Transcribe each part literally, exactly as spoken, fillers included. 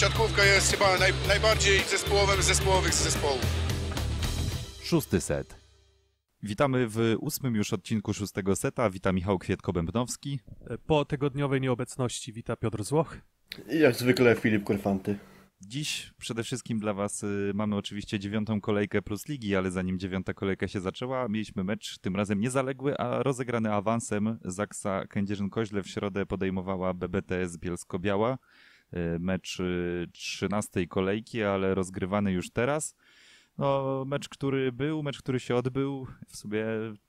siatkówka jest chyba naj, najbardziej zespołowym zespołowych z zespołów. Szósty set. Witamy w ósmym już odcinku szóstego seta. Wita Michał Kwietko-Bębnowski. Po tygodniowej nieobecności wita Piotr Złoch. I jak zwykle Filip Korfanty. Dziś przede wszystkim dla Was mamy oczywiście dziewiątą kolejkę plus ligi, ale zanim dziewiąta kolejka się zaczęła, mieliśmy mecz tym razem niezaległy, a rozegrany awansem. Zaksa Kędzierzyn-Koźle w środę podejmowała B B T S Bielsko-Biała. Mecz trzynastej kolejki, ale rozgrywany już teraz. No, mecz, który był, mecz, który się odbył. W sumie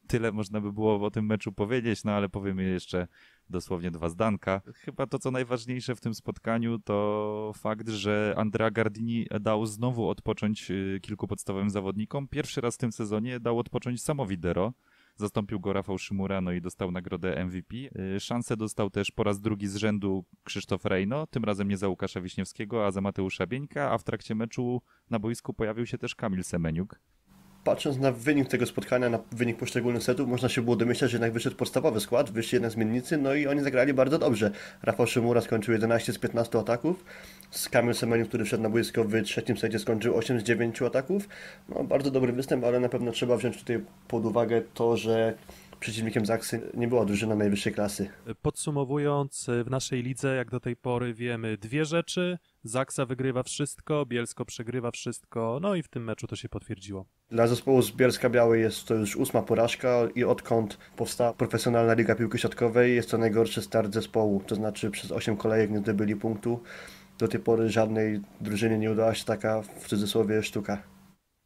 tyle można by było o tym meczu powiedzieć, no ale powiemy jeszcze dosłownie dwa zdanka. Chyba to, co najważniejsze w tym spotkaniu, to fakt, że Andrea Gardini dał znowu odpocząć kilku podstawowym zawodnikom. Pierwszy raz w tym sezonie dał odpocząć Samowi Dero. Zastąpił go Rafał Szymura, no i dostał nagrodę M V P. Szansę dostał też po raz drugi z rzędu Krzysztof Rejno, tym razem nie za Łukasza Wiśniewskiego, a za Mateusza Bieńka, a w trakcie meczu na boisku pojawił się też Kamil Semeniuk. Patrząc na wynik tego spotkania, na wynik poszczególnych setów, można się było domyślać, że jednak wyszedł podstawowy skład, wyszli jednak zmiennicy, no i oni zagrali bardzo dobrze. Rafał Szymura skończył jedenaście z piętnastu ataków, z Kamil Semeniuk, który wszedł na boisko w trzecim secie, skończył osiem z dziewięciu ataków. No, bardzo dobry występ, ale na pewno trzeba wziąć tutaj pod uwagę to, że przeciwnikiem Zaksy nie była drużyna najwyższej klasy. Podsumowując, w naszej lidze jak do tej pory wiemy dwie rzeczy. Zaksa wygrywa wszystko, Bielsko przegrywa wszystko, no i w tym meczu to się potwierdziło. Dla zespołu z Bielska-Białej jest to już ósma porażka i odkąd powstała profesjonalna liga piłki siatkowej jest to najgorszy start zespołu, to znaczy przez osiem kolejek nie zdobyli punktu. Do tej pory żadnej drużynie nie udała się taka w cudzysłowie sztuka.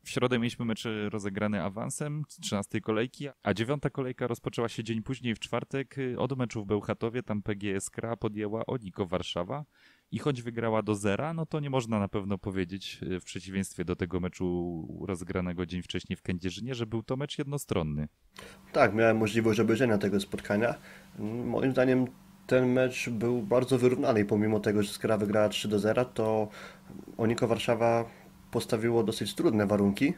W środę mieliśmy mecz rozegrany awansem z trzynastej kolejki, a dziewiąta kolejka rozpoczęła się dzień później w czwartek od meczu w Bełchatowie. Tam P G E Skra podjęła ONICO Warszawa i choć wygrała do zera, no to nie można na pewno powiedzieć, w przeciwieństwie do tego meczu rozegranego dzień wcześniej w Kędzierzynie, że był to mecz jednostronny. Tak, miałem możliwość obejrzenia tego spotkania. Moim zdaniem ten mecz był bardzo wyrównany i pomimo tego, że Skra wygrała trzy do zera, to ONICO Warszawa postawiło dosyć trudne warunki.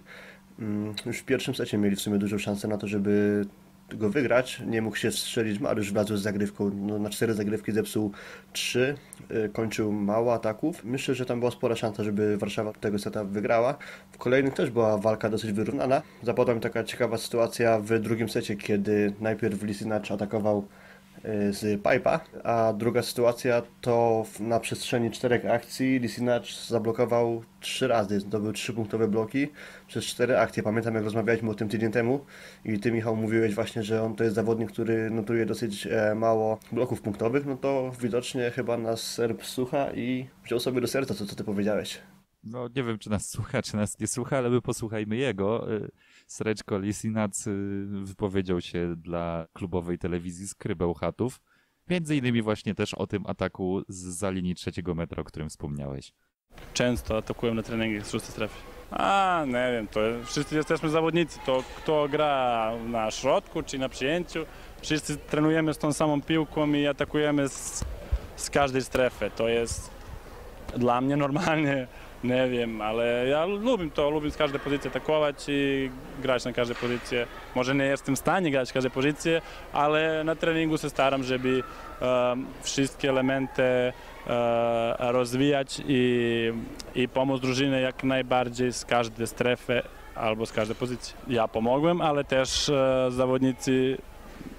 Już w pierwszym secie mieli w sumie dużą szansę na to, żeby go wygrać. Nie mógł się strzelić Mariusz Wlazły z zagrywką. No, na cztery zagrywki zepsuł trzy. Kończył mało ataków. Myślę, że tam była spora szansa, żeby Warszawa tego seta wygrała. W kolejnych też była walka dosyć wyrównana. Zapadła mi taka ciekawa sytuacja w drugim secie, kiedy najpierw Lisinac atakował z pipa, a druga sytuacja to na przestrzeni czterech akcji Lisinac zablokował trzy razy, zdobył trzy punktowe bloki przez cztery akcje. Pamiętam, jak rozmawialiśmy o tym tydzień temu i Ty, Michał, mówiłeś właśnie, że on to jest zawodnik, który notuje dosyć mało bloków punktowych, no to widocznie chyba nas Serb słucha i wziął sobie do serca to, co Ty powiedziałeś. No nie wiem, czy nas słucha, czy nas nie słucha, ale my posłuchajmy jego. Srećko Lisinac wypowiedział się dla klubowej telewizji Skry Bełchatów. Między innymi właśnie też o tym ataku zza linii trzeciego metra, o którym wspomniałeś. Często atakuję na treningach z szóstej strefy. A, nie wiem, to wszyscy jesteśmy zawodnicy, to kto gra na środku czy na przyjęciu, wszyscy trenujemy z tą samą piłką i atakujemy z, z każdej strefy. To jest dla mnie normalnie. Nie wiem, ale ja lubię to, lubię z każdej pozycji atakować i grać na każdej pozycji. Może nie jestem w stanie grać w każdej pozycji, ale na treningu się staram, żeby um, wszystkie elementy um, rozwijać i, i pomóc drużynie jak najbardziej z każdej strefy albo z każdej pozycji. Ja pomogłem, ale też um, zawodnicy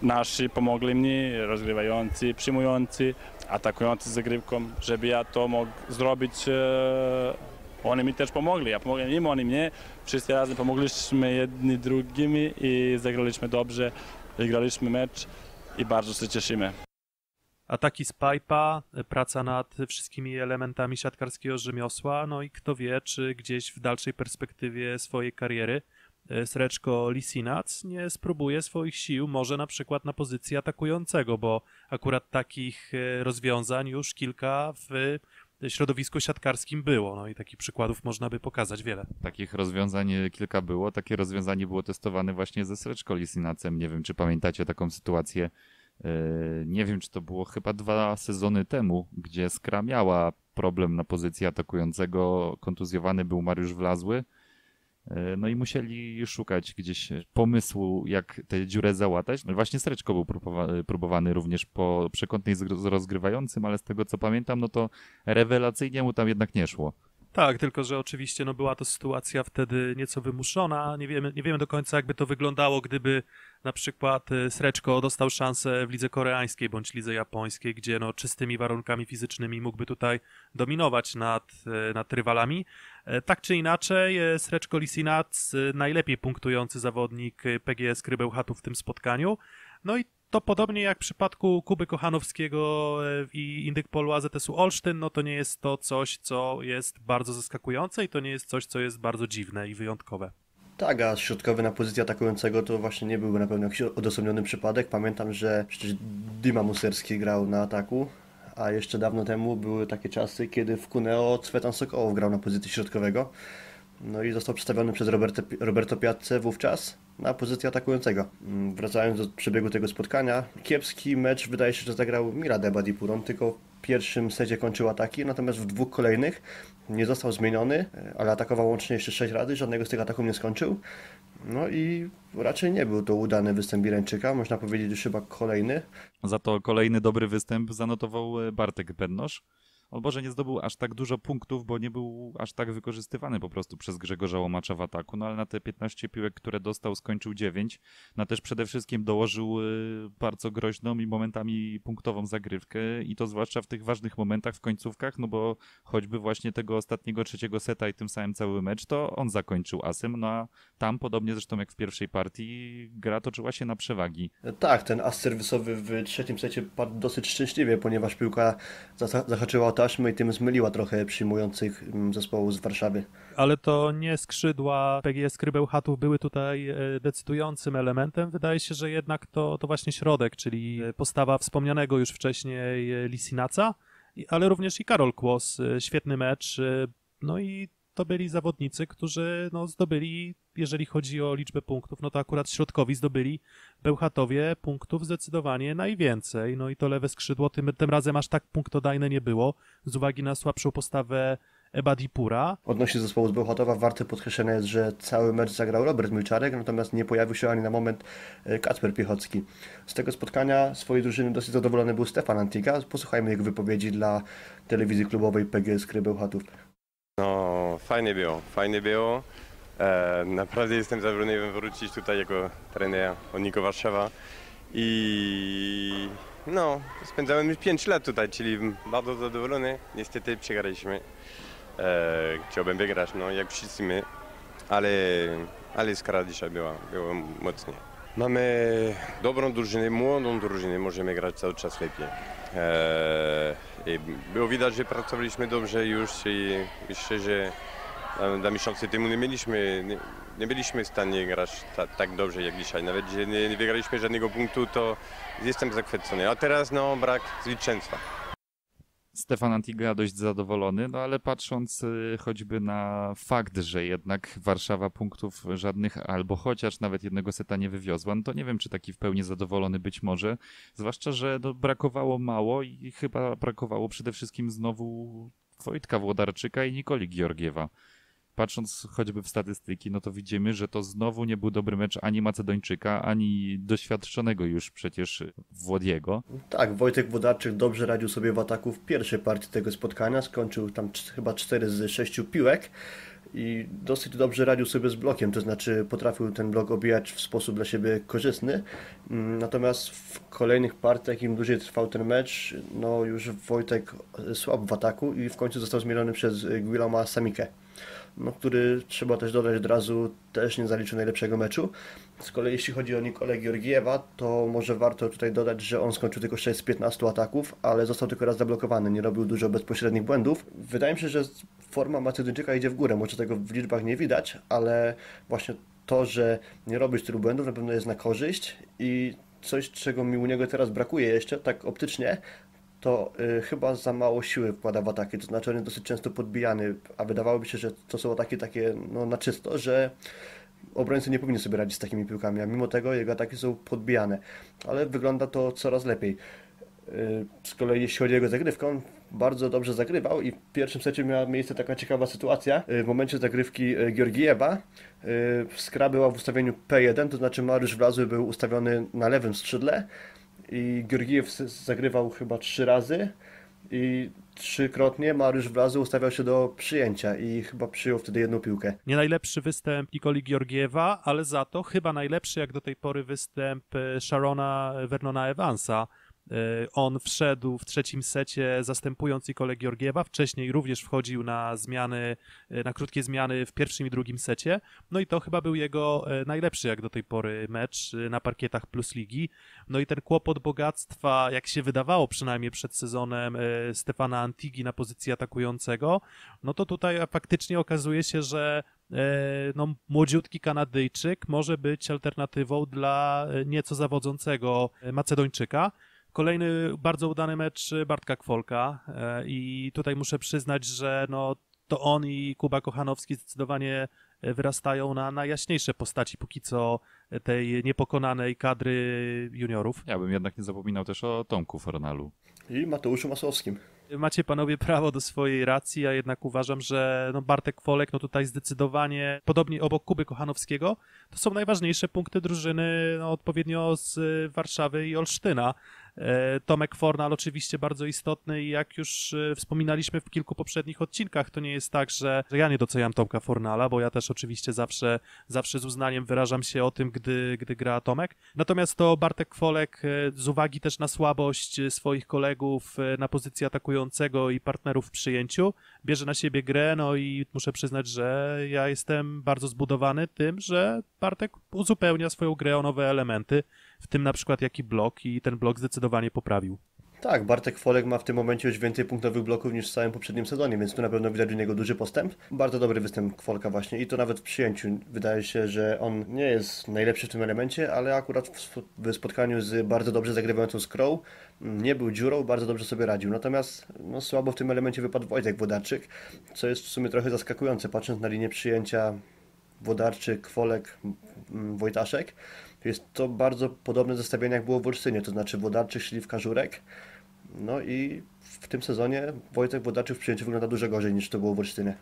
nasi pomogli mi, rozgrywający, przyjmujący, atakujący z zagrywką, żeby ja to mógł zrobić. Oni mi też pomogli, ja pomogłem im, oni mnie. Wszyscy razem pomogliśmy jedni drugimi i zagraliśmy dobrze, graliśmy mecz i bardzo się cieszymy. Ataki z pipa, praca nad wszystkimi elementami siatkarskiego rzemiosła, no i kto wie, czy gdzieś w dalszej perspektywie swojej kariery Srećko Lisinac nie spróbuje swoich sił może na przykład na pozycji atakującego, bo akurat takich rozwiązań już kilka w środowisku siatkarskim było. No i takich przykładów można by pokazać wiele. Takich rozwiązań kilka było. Takie rozwiązanie było testowane właśnie ze Srećko Lisinacem. Nie wiem, czy pamiętacie taką sytuację. Nie wiem, czy to było chyba dwa sezony temu, gdzie Skra miała problem na pozycji atakującego. Kontuzjowany był Mariusz Wlazły. No i musieli szukać gdzieś pomysłu, jak tę dziurę załatać. No właśnie Srećko był próbowany również po przekątnej z rozgrywającym, ale z tego co pamiętam, no to rewelacyjnie mu tam jednak nie szło. Tak, tylko że oczywiście no była to sytuacja wtedy nieco wymuszona. Nie wiemy, nie wiemy do końca, jakby to wyglądało, gdyby na przykład Srećko dostał szansę w lidze koreańskiej bądź lidze japońskiej, gdzie no czystymi warunkami fizycznymi mógłby tutaj dominować nad, nad rywalami. Tak czy inaczej, Srećko Lisinac, najlepiej punktujący zawodnik P G E Skry Bełchatów w tym spotkaniu. No i to podobnie jak w przypadku Kuby Kochanowskiego i Indykpolu A Z S-u Olsztyn, no to nie jest to coś, co jest bardzo zaskakujące i to nie jest coś, co jest bardzo dziwne i wyjątkowe. Tak, a środkowy na pozycję atakującego to właśnie nie byłby na pewno jakiś odosobniony przypadek. Pamiętam, że przecież Dyma Muserski grał na ataku, a jeszcze dawno temu były takie czasy, kiedy w Cuneo Cwetan Sokołow grał na pozycji środkowego. No i został przedstawiony przez Roberta, Roberto Piatce wówczas na pozycję atakującego. Wracając do przebiegu tego spotkania, kiepski mecz wydaje się, że zagrał Milad Ebadipour. On tylko w pierwszym secie kończył ataki, natomiast w dwóch kolejnych nie został zmieniony, ale atakował łącznie jeszcze sześć razy, żadnego z tych ataków nie skończył. No i raczej nie był to udany występ Birańczyka, można powiedzieć, że chyba kolejny. Za to kolejny dobry występ zanotował Bartek Bennosz. On może nie zdobył aż tak dużo punktów, bo nie był aż tak wykorzystywany po prostu przez Grzegorza Łomacza w ataku, no ale na te piętnaście piłek, które dostał, skończył dziewięć. No też przede wszystkim dołożył bardzo groźną i momentami punktową zagrywkę i to zwłaszcza w tych ważnych momentach, w końcówkach, no bo choćby właśnie tego ostatniego trzeciego seta i tym samym cały mecz, to on zakończył asem, no a tam podobnie zresztą jak w pierwszej partii gra toczyła się na przewagi. Tak, ten as serwisowy w trzecim secie padł dosyć szczęśliwie, ponieważ piłka zahaczyła taśmy i tym zmyliła trochę przyjmujących zespołu z Warszawy. Ale to nie skrzydła P G E Skry Bełchatów były tutaj decydującym elementem. Wydaje się, że jednak to, to właśnie środek, czyli postawa wspomnianego już wcześniej Lisinaca, ale również i Karol Kłos. Świetny mecz. No i to byli zawodnicy, którzy no, zdobyli, jeżeli chodzi o liczbę punktów, no to akurat środkowi zdobyli Bełchatowie punktów zdecydowanie najwięcej. No i to lewe skrzydło tym, tym razem aż tak punktodajne nie było z uwagi na słabszą postawę Ebadipoura. Odnośnie zespołu z Bełchatowa warte podkreślenia jest, że cały mecz zagrał Robert Milczarek, natomiast nie pojawił się ani na moment Kacper Piechocki. Z tego spotkania swojej drużyny dosyć zadowolony był Stéphane Antiga. Posłuchajmy jego wypowiedzi dla telewizji klubowej P G E Skry Bełchatów. No, fajnie było, fajnie było. E, naprawdę jestem zadowolony wrócić tutaj jako trener ONICO Warszawa i no, spędzałem już pięć lat tutaj, czyli bardzo zadowolony. Niestety przegraliśmy. E, chciałbym wygrać, no jak wszyscy my, ale, ale skra dzisiaj była, była mocniej. Mamy dobrą drużynę, młodą drużynę, możemy grać cały czas lepiej. I było widać, że pracowaliśmy dobrze już i myślę, że dwa miesiące temu nie, mieliśmy, nie, nie byliśmy w stanie grać ta, tak dobrze jak dzisiaj. Nawet że nie, nie wygraliśmy żadnego punktu, to jestem zachwycony. A teraz no, brak zwycięstwa. Stéphane Antiga dość zadowolony, no ale patrząc choćby na fakt, że jednak Warszawa punktów żadnych albo chociaż nawet jednego seta nie wywiozła, no to nie wiem, czy taki w pełni zadowolony być może, zwłaszcza, że no, brakowało mało i chyba brakowało przede wszystkim znowu Wojtka Włodarczyka i Nikoli Georgiewa. Patrząc choćby w statystyki, no to widzimy, że to znowu nie był dobry mecz ani Macedończyka, ani doświadczonego już przecież Włodiego. Tak, Wojtek Włodarczyk dobrze radził sobie w ataku w pierwszej partii tego spotkania. Skończył tam chyba cztery z sześciu piłek i dosyć dobrze radził sobie z blokiem, to znaczy potrafił ten blok obijać w sposób dla siebie korzystny. Natomiast w kolejnych partiach, im dłużej trwał ten mecz, no już Wojtek słabł w ataku i w końcu został zmieniony przez Guillaume'a Samikę. No, który trzeba też dodać od razu, też nie zaliczył najlepszego meczu. Z kolei jeśli chodzi o Nikolę Georgiewa, to może warto tutaj dodać, że on skończył tylko sześć z piętnastu ataków, ale został tylko raz zablokowany, nie robił dużo bezpośrednich błędów. Wydaje mi się, że forma Macedończyka idzie w górę, może tego w liczbach nie widać, ale właśnie to, że nie robisz tylu błędów na pewno jest na korzyść i coś, czego mi u niego teraz brakuje jeszcze, tak optycznie, to y, chyba za mało siły wkłada w ataki, to znaczy on jest dosyć często podbijany, a wydawałoby się, że to są ataki takie no, na czysto, że obrońcy nie powinni sobie radzić z takimi piłkami, a mimo tego jego ataki są podbijane, ale wygląda to coraz lepiej. Y, z kolei jeśli chodzi o jego zagrywkę, on bardzo dobrze zagrywał i w pierwszym secie miała miejsce taka ciekawa sytuacja. W momencie zagrywki Georgiewa Skra była w ustawieniu P jeden, to znaczy Mariusz Wlazły był ustawiony na lewym skrzydle i Georgiew zagrywał chyba trzy razy i trzykrotnie Mariusz Wlazły ustawiał się do przyjęcia i chyba przyjął wtedy jedną piłkę. Nie najlepszy występ Nikoli Georgiewa, ale za to chyba najlepszy jak do tej pory występ Sharona Vernona Evansa. On wszedł w trzecim secie zastępując Nikolę Georgiewa, wcześniej również wchodził na zmiany, na krótkie zmiany w pierwszym i drugim secie, no i to chyba był jego najlepszy jak do tej pory mecz na parkietach Plus Ligi. No i ten kłopot bogactwa, jak się wydawało przynajmniej przed sezonem, Stéphana Antigi na pozycji atakującego, no to tutaj faktycznie okazuje się, że no, młodziutki Kanadyjczyk może być alternatywą dla nieco zawodzącego Macedończyka. Kolejny bardzo udany mecz Bartka Kwolka i tutaj muszę przyznać, że no, to on i Kuba Kochanowski zdecydowanie wyrastają na najjaśniejsze postaci póki co tej niepokonanej kadry juniorów. Ja bym jednak nie zapominał też o Tomku Fornalu. I Mateuszu Masłowskim. Macie panowie prawo do swojej racji, a jednak uważam, że no Bartek Kwolek no tutaj zdecydowanie, podobnie obok Kuby Kochanowskiego, to są najważniejsze punkty drużyny no odpowiednio z Warszawy i Olsztyna. Tomek Fornal oczywiście bardzo istotny i jak już wspominaliśmy w kilku poprzednich odcinkach, to nie jest tak, że ja nie doceniam Tomka Fornala, bo ja też oczywiście zawsze, zawsze z uznaniem wyrażam się o tym, gdy, gdy gra Tomek. Natomiast to Bartek Kwolek z uwagi też na słabość swoich kolegów na pozycji atakującego i partnerów w przyjęciu bierze na siebie grę, no i muszę przyznać, że ja jestem bardzo zbudowany tym, że Bartek uzupełnia swoją grę o nowe elementy, w tym na przykład jaki blok i ten blok zdecydowanie poprawił. Tak, Bartek Kwolek ma w tym momencie już więcej punktowych bloków niż w całym poprzednim sezonie, więc tu na pewno widać u niego duży postęp. Bardzo dobry występ Kwolka właśnie i to nawet w przyjęciu. Wydaje się, że on nie jest najlepszy w tym elemencie, ale akurat w spotkaniu z bardzo dobrze zagrywającą Skrą nie był dziurą, bardzo dobrze sobie radził. Natomiast no, słabo w tym elemencie wypadł Wojtek Włodarczyk, co jest w sumie trochę zaskakujące, patrząc na linię przyjęcia Włodarczyk, Kwolek, Wojtaszek. Jest to bardzo podobne zestawienie jak było w Olsztynie, to znaczy Włodarczyk, Śliwka, Żurek. No i w tym sezonie Wojtek Włodarczyk w przyjęciu wygląda dużo gorzej niż to było w Olsztynie.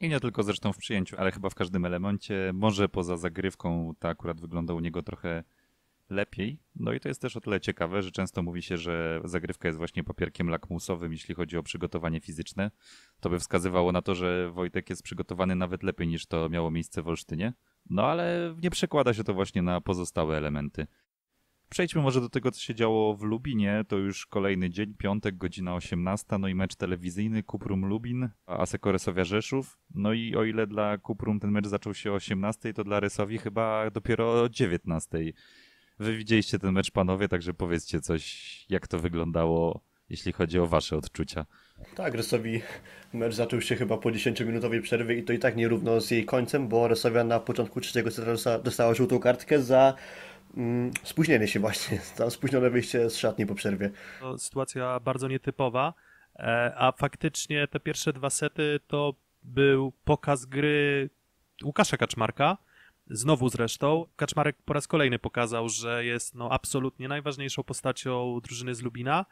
I nie tylko zresztą w przyjęciu, ale chyba w każdym elemencie. Może poza zagrywką ta akurat wygląda u niego trochę lepiej. No i to jest też o tyle ciekawe, że często mówi się, że zagrywka jest właśnie papierkiem lakmusowym, jeśli chodzi o przygotowanie fizyczne. To by wskazywało na to, że Wojtek jest przygotowany nawet lepiej niż to miało miejsce w Olsztynie. No ale nie przekłada się to właśnie na pozostałe elementy. Przejdźmy może do tego, co się działo w Lubinie. To już kolejny dzień, piątek, godzina osiemnasta, no i mecz telewizyjny Cuprum Lubin, Asseco Resovia Rzeszów. No i o ile dla Cuprum ten mecz zaczął się o osiemnastej, to dla Resovii chyba dopiero o dziewiętnastej. Wy widzieliście ten mecz, panowie, także powiedzcie coś, jak to wyglądało, jeśli chodzi o wasze odczucia. Tak, Resovii mecz zaczął się chyba po dziesięciominutowej przerwie i to i tak nierówno z jej końcem, bo Resovia na początku trzeciego seta dostała żółtą kartkę za mm, spóźnienie się właśnie, za spóźnione wyjście z szatni po przerwie. To sytuacja bardzo nietypowa, a faktycznie te pierwsze dwa sety to był pokaz gry Łukasza Kaczmarka. Znowu zresztą Kaczmarek po raz kolejny pokazał, że jest no, absolutnie najważniejszą postacią drużyny z Lubina,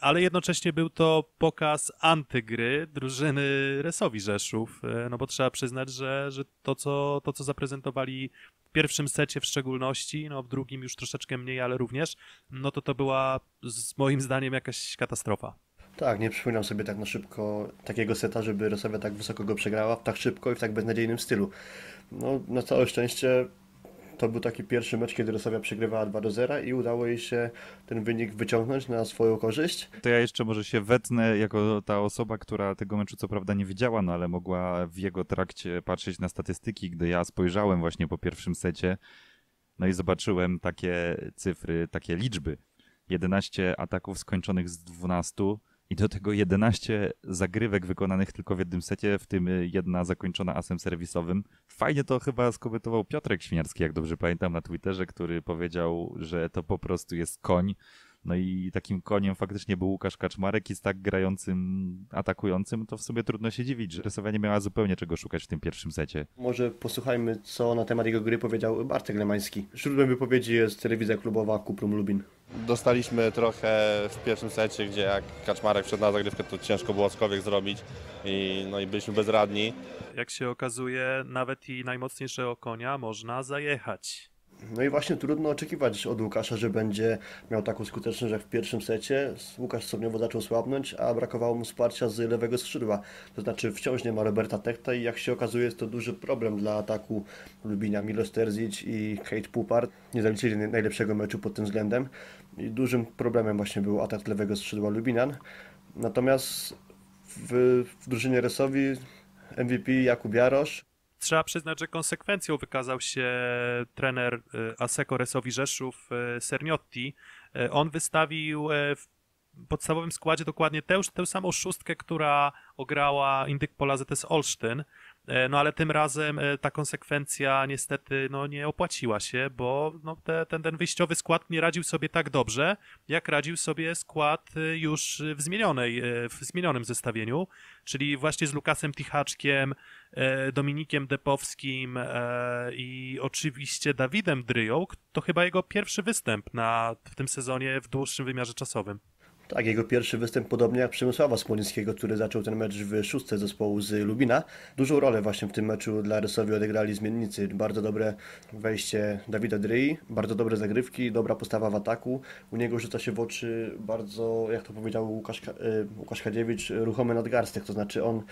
ale jednocześnie był to pokaz antygry drużyny Resovii Rzeszów, no bo trzeba przyznać, że, że to, co, to co zaprezentowali w pierwszym secie w szczególności, no w drugim już troszeczkę mniej, ale również, no to to była z moim zdaniem jakaś katastrofa. Tak, nie przypominam sobie tak na szybko takiego seta, żeby Resovia tak wysoko go przegrała, tak szybko i w tak beznadziejnym stylu. No, na całe szczęście to był taki pierwszy mecz, kiedy Resovia przegrywała dwa do zera i udało jej się ten wynik wyciągnąć na swoją korzyść. To ja jeszcze może się wetnę jako ta osoba, która tego meczu co prawda nie widziała, no ale mogła w jego trakcie patrzeć na statystyki, gdy ja spojrzałem właśnie po pierwszym secie, no i zobaczyłem takie cyfry, takie liczby. jedenaście ataków skończonych z dwunastu. I do tego jedenaście zagrywek wykonanych tylko w jednym secie, w tym jedna zakończona asem serwisowym. Fajnie to chyba skomentował Piotrek Świniarski, jak dobrze pamiętam, na Twitterze, który powiedział, że to po prostu jest koń. No i takim koniem faktycznie był Łukasz Kaczmarek i z tak grającym, atakującym, to w sumie trudno się dziwić, że Resovia nie miała zupełnie czego szukać w tym pierwszym secie. Może posłuchajmy, co na temat jego gry powiedział Bartek Lemański. Źródłem wypowiedzi jest telewizja klubowa Cuprum Lubin. Dostaliśmy trochę w pierwszym secie, gdzie jak Kaczmarek wszedł na zagrywkę, to ciężko było skowiek zrobić i, no i byliśmy bezradni. Jak się okazuje, nawet i najmocniejszego konia można zajechać. No i właśnie trudno oczekiwać od Łukasza, że będzie miał taką skuteczność jak w pierwszym secie. Łukasz stopniowo zaczął słabnąć, a brakowało mu wsparcia z lewego skrzydła. To znaczy wciąż nie ma Roberta Tekta i jak się okazuje, jest to duży problem dla ataku Lubinia. Miloš Terzić i Kate Pupart nie zaliczyli najlepszego meczu pod tym względem. I dużym problemem właśnie był atak lewego skrzydła Lubinian. Natomiast w, w drużynie Rzeszowi M V P Jakub Jarosz. Trzeba przyznać, że konsekwencją wykazał się trener Asseco Resovii Rzeszów Serniotti. On wystawił w podstawowym składzie dokładnie tę, tę samą szóstkę, która ograła Indykpol A Z S Olsztyn. No ale tym razem ta konsekwencja niestety no, nie opłaciła się, bo no, te, ten, ten wyjściowy skład nie radził sobie tak dobrze, jak radził sobie skład już w, zmienionej, w zmienionym zestawieniu, czyli właśnie z Lukasem Tichaczkiem, Dominikiem Depowskim i oczywiście Dawidem Dryją. To chyba jego pierwszy występ na, w tym sezonie w dłuższym wymiarze czasowym. Tak, jego pierwszy występ, podobnie jak Przemysława Smolińskiego, który zaczął ten mecz w szóstce zespołu z Lubina. Dużą rolę właśnie w tym meczu dla Rzeszowi odegrali zmiennicy. Bardzo dobre wejście Dawida Dryi, bardzo dobre zagrywki, dobra postawa w ataku. U niego rzuca się w oczy bardzo, jak to powiedział Łukasz, Łukasz Kadziewicz, ruchomy nadgarstek, to znaczy on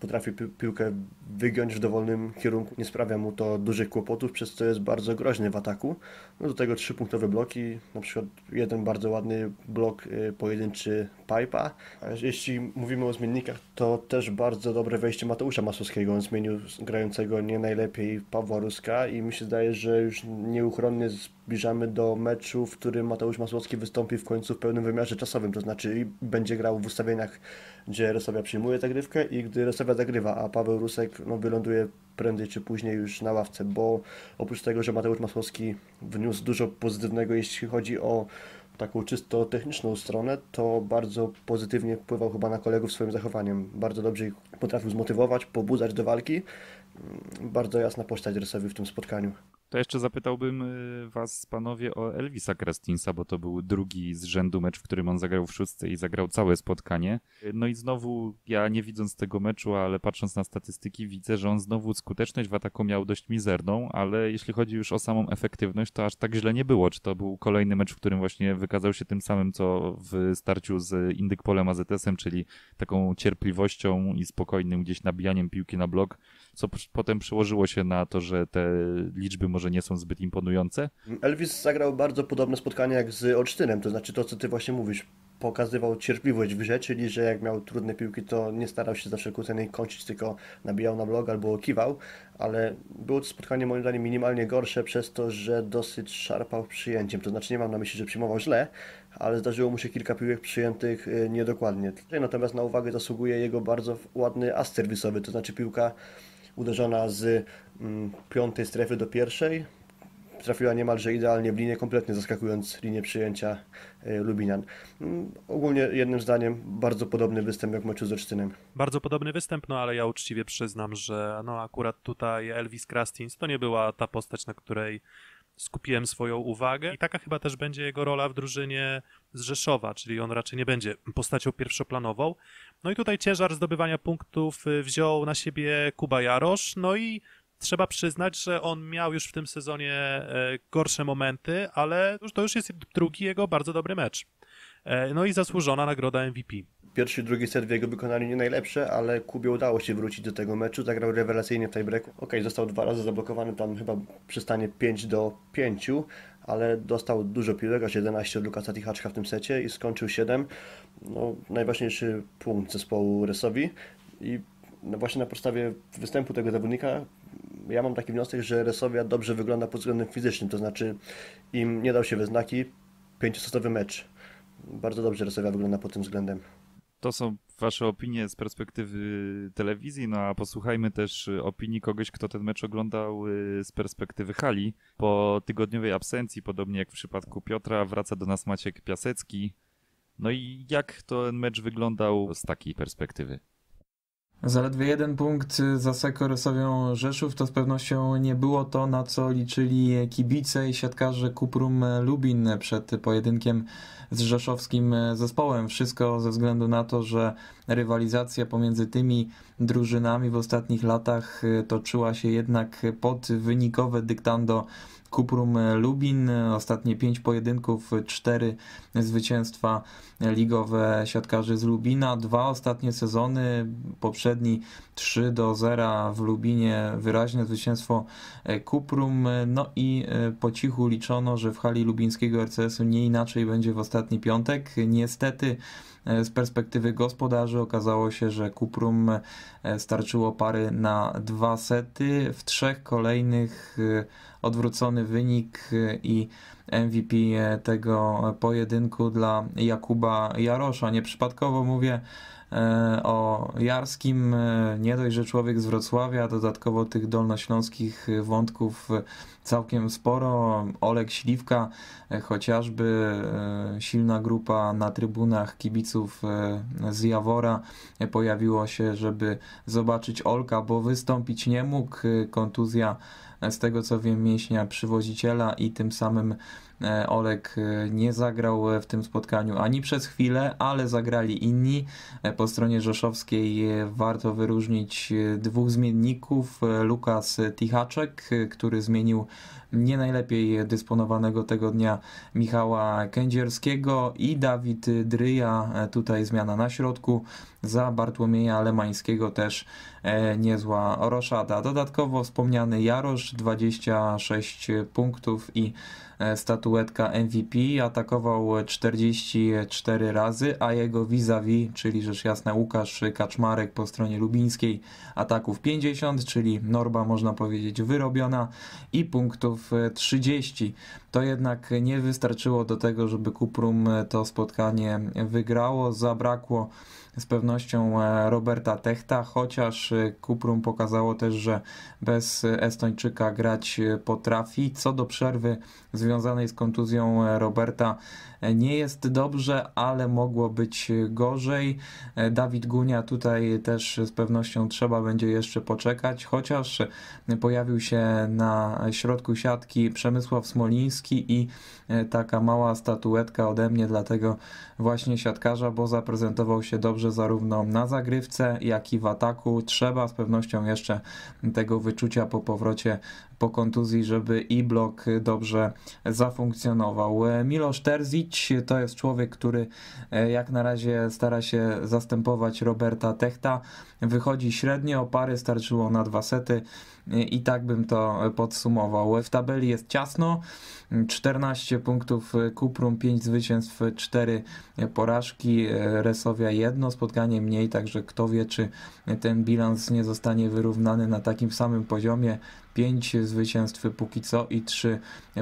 potrafi piłkę wygiąć w dowolnym kierunku. Nie sprawia mu to dużych kłopotów, przez co jest bardzo groźny w ataku. No do tego trzypunktowe bloki, na przykład jeden bardzo ładny blok pojedynczy Pipa. A jeśli mówimy o zmiennikach, to też bardzo dobre wejście Mateusza Masłowskiego. On zmienił grającego nie najlepiej Pawła Ruska i mi się zdaje, że już nieuchronnie zbliżamy do meczu, w którym Mateusz Masłowski wystąpi w końcu w pełnym wymiarze czasowym, to znaczy będzie grał w ustawieniach, gdzie Rzeszowia przyjmuje zagrywkę i gdy Rzeszowia zagrywa, a Paweł Rusek no, wyląduje prędzej czy później już na ławce, bo oprócz tego, że Mateusz Masłowski wniósł dużo pozytywnego, jeśli chodzi o taką czysto techniczną stronę, to bardzo pozytywnie wpływał chyba na kolegów swoim zachowaniem. Bardzo dobrze ich potrafił zmotywować, pobudzać do walki. Bardzo jasna postać Rzeszowi w tym spotkaniu. To jeszcze zapytałbym was, panowie, o Elvisa Krastinsa, bo to był drugi z rzędu mecz, w którym on zagrał w szóstce i zagrał całe spotkanie. No i znowu, ja nie widząc tego meczu, ale patrząc na statystyki, widzę, że on znowu skuteczność w ataku miał dość mizerną, ale jeśli chodzi już o samą efektywność, to aż tak źle nie było. Czy to był kolejny mecz, w którym właśnie wykazał się tym samym, co w starciu z Indykpolem A Z S-em, czyli taką cierpliwością i spokojnym gdzieś nabijaniem piłki na blok, co potem przełożyło się na to, że te liczby może nie są zbyt imponujące. Elvis zagrał bardzo podobne spotkanie jak z Olsztynem, to znaczy to, co ty właśnie mówisz. Pokazywał cierpliwość w grze, czyli że jak miał trudne piłki, to nie starał się za wszelką cenę ich kończyć, tylko nabijał na blok albo kiwał, ale było to spotkanie moim zdaniem minimalnie gorsze przez to, że dosyć szarpał przyjęciem, to znaczy nie mam na myśli, że przyjmował źle, ale zdarzyło mu się kilka piłek przyjętych niedokładnie. Natomiast na uwagę zasługuje jego bardzo ładny as serwisowy, to znaczy piłka uderzona z piątej strefy do pierwszej, trafiła niemalże idealnie w linię, kompletnie zaskakując linię przyjęcia Lubinian. Ogólnie jednym zdaniem bardzo podobny występ jak w meczu z Olsztynem. Bardzo podobny występ, no ale ja uczciwie przyznam, że no akurat tutaj Elvis Krastins to nie była ta postać, na której skupiłem swoją uwagę i taka chyba też będzie jego rola w drużynie z Rzeszowa, czyli on raczej nie będzie postacią pierwszoplanową. No i tutaj ciężar zdobywania punktów wziął na siebie Kuba Jarosz, no i trzeba przyznać, że on miał już w tym sezonie gorsze momenty, ale to już jest drugi jego bardzo dobry mecz. No i zasłużona nagroda M V P. Pierwszy i drugi set w jego wykonaniu nie najlepsze, ale Kubie udało się wrócić do tego meczu, zagrał rewelacyjnie w tiebreaku. Okej, okay, został dwa razy zablokowany, tam chyba przy stanie pięć do pięciu, ale dostał dużo piłek, aż jedenaście od Lukasa Tichaczka w tym secie i skończył siedem. No, najważniejszy punkt zespołu Rzeszowi i no właśnie na podstawie występu tego zawodnika ja mam taki wniosek, że Rzeszowia dobrze wygląda pod względem fizycznym, to znaczy im nie dał się we znaki pięciosetowy mecz. Bardzo dobrze Rzeszowia wygląda pod tym względem. To są wasze opinie z perspektywy telewizji, no a posłuchajmy też opinii kogoś, kto ten mecz oglądał z perspektywy hali. Po tygodniowej absencji, podobnie jak w przypadku Piotra, wraca do nas Maciek Piasecki. No i jak ten mecz wyglądał z takiej perspektywy? Zaledwie jeden punkt za Asseco Resovią Rzeszów, to z pewnością nie było to, na co liczyli kibice i siatkarze Cuprum Lubin przed pojedynkiem z rzeszowskim zespołem. Wszystko ze względu na to, że rywalizacja pomiędzy tymi drużynami w ostatnich latach toczyła się jednak pod wynikowe dyktando Cuprum Lubin. Ostatnie pięć pojedynków, cztery zwycięstwa ligowe siatkarzy z Lubina. Dwa ostatnie sezony, poprzedni trzy do zera w Lubinie, wyraźne zwycięstwo Cuprum. No i po cichu liczono, że w hali lubińskiego R C S-u nie inaczej będzie w ostatni piątek. Niestety z perspektywy gospodarzy okazało się, że Cuprum starczyło pary na dwa sety. W trzech kolejnych odwrócony wynik i M V P tego pojedynku dla Jakuba Jarosza. Nieprzypadkowo mówię o Jarskim, nie dość, że człowiek z Wrocławia, dodatkowo tych dolnośląskich wątków całkiem sporo. Olek Śliwka chociażby, silna grupa na trybunach kibiców z Jawora pojawiło się, żeby zobaczyć Olka, bo wystąpić nie mógł, kontuzja, z tego co wiem, mięśnia przywodziciela, i tym samym Olek nie zagrał w tym spotkaniu ani przez chwilę, ale zagrali inni. Po stronie rzeszowskiej warto wyróżnić dwóch zmienników. Łukasz Tichaczek, który zmienił nie najlepiej dysponowanego tego dnia Michała Kędzierskiego, i Dawid Dryja, tutaj zmiana na środku, za Bartłomieja Alemańskiego też niezła roszada. Dodatkowo wspomniany Jarosz, dwadzieścia sześć punktów i statuetka M V P, atakował czterdzieści cztery razy, a jego vis-a-vis, czyli rzecz jasna Łukasz Kaczmarek po stronie lubińskiej, ataków pięćdziesiąt, czyli norma, można powiedzieć, wyrobiona, i punktów trzydzieści. To jednak nie wystarczyło do tego, żeby Cuprum to spotkanie wygrało. Zabrakło z pewnością Roberta Techta, chociaż Cuprum pokazało też, że bez Estończyka grać potrafi. Co do przerwy związanej z kontuzją Roberta nie jest dobrze, ale mogło być gorzej. Dawid Gunia, tutaj też z pewnością trzeba będzie jeszcze poczekać, chociaż pojawił się na środku siatki Przemysław Smoliński i taka mała statuetka ode mnie dla tego właśnie siatkarza, bo zaprezentował się dobrze zarówno na zagrywce, jak i w ataku. Trzeba z pewnością jeszcze tego wyczucia po powrocie po kontuzji, żeby i blok dobrze zafunkcjonował. Miloš Terzić to jest człowiek, który jak na razie stara się zastępować Roberta Techta. Wychodzi średnio, pary starczyło na dwa sety i tak bym to podsumował. W tabeli jest ciasno, czternaście punktów Cuprum, pięć zwycięstw, cztery porażki, Resovia jedno spotkanie mniej, także kto wie, czy ten bilans nie zostanie wyrównany na takim samym poziomie. pięć zwycięstw póki co i trzy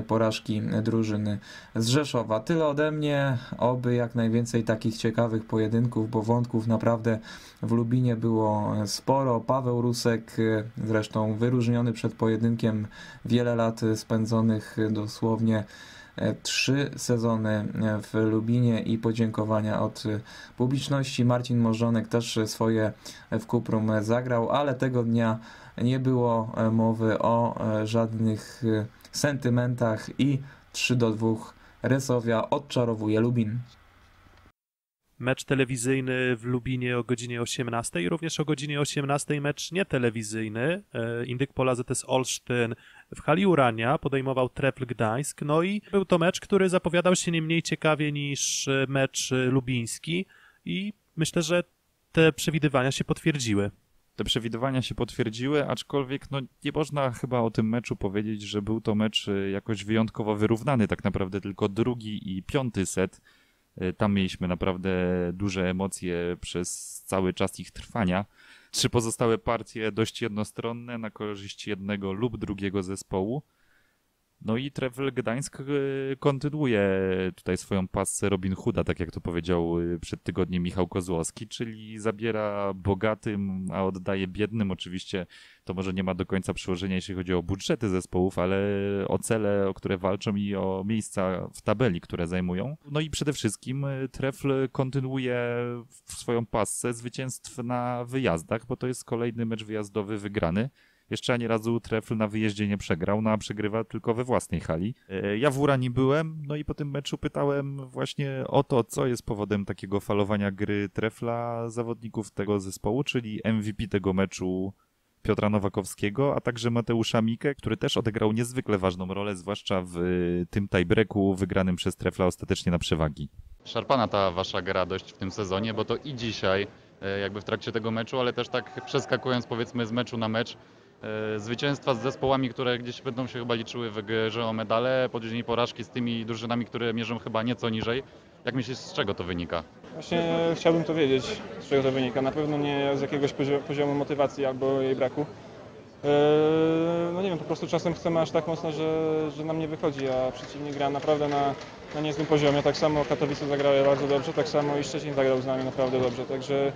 porażki drużyny z Rzeszowa. Tyle ode mnie, oby jak najwięcej takich ciekawych pojedynków, bo wątków naprawdę w Lubinie było sporo. Paweł Rusek, zresztą wyróżniony przed pojedynkiem, wiele lat spędzonych, dosłownie trzy sezony w Lubinie, i podziękowania od publiczności. Marcin Morzonek też swoje w Cuprum zagrał, ale tego dnia nie było mowy o żadnych sentymentach i trzy do dwóch Resovia odczarowuje Lubin. Mecz telewizyjny w Lubinie o godzinie osiemnastej, i również o godzinie osiemnastej mecz nietelewizyjny. Indykpol A Z S Olsztyn w hali Urania podejmował Trefl Gdańsk. No i był to mecz, który zapowiadał się nie mniej ciekawie niż mecz lubiński, i myślę, że te przewidywania się potwierdziły. Te przewidywania się potwierdziły, aczkolwiek no, nie można chyba o tym meczu powiedzieć, że był to mecz jakoś wyjątkowo wyrównany. Tak naprawdę tylko drugi i piąty set. Tam mieliśmy naprawdę duże emocje przez cały czas ich trwania. Trzy pozostałe partie dość jednostronne na korzyść jednego lub drugiego zespołu. No i Trefl Gdańsk kontynuuje tutaj swoją pasję Robin Hooda, tak jak to powiedział przed tygodniem Michał Kozłowski, czyli zabiera bogatym, a oddaje biednym. Oczywiście to może nie ma do końca przełożenia, jeśli chodzi o budżety zespołów, ale o cele, o które walczą i o miejsca w tabeli, które zajmują. No i przede wszystkim Trefl kontynuuje swoją pasję zwycięstw na wyjazdach, bo to jest kolejny mecz wyjazdowy wygrany. Jeszcze ani razu Trefl na wyjeździe nie przegrał, no a przegrywa tylko we własnej hali. Ja w Uranii byłem, no i po tym meczu pytałem właśnie o to, co jest powodem takiego falowania gry Trefla zawodników tego zespołu, czyli M V P tego meczu Piotra Nowakowskiego, a także Mateusza Mikę, który też odegrał niezwykle ważną rolę, zwłaszcza w tym tiebreaku wygranym przez Trefla ostatecznie na przewagi. Szarpana ta wasza gra dość w tym sezonie, bo to i dzisiaj jakby w trakcie tego meczu, ale też tak przeskakując powiedzmy z meczu na mecz, zwycięstwa z zespołami, które gdzieś będą się chyba liczyły w grze o medale, później porażki z tymi drużynami, które mierzą chyba nieco niżej. Jak myślisz, z czego to wynika? Właśnie chciałbym to wiedzieć, z czego to wynika. Na pewno nie z jakiegoś poziomu motywacji albo jej braku. No nie wiem, po prostu czasem chcemy aż tak mocno, że, że nam nie wychodzi, a przeciwnik gra naprawdę na, na niezłym poziomie. Tak samo Katowice zagrały bardzo dobrze, tak samo i Szczecin zagrał z nami naprawdę dobrze, także...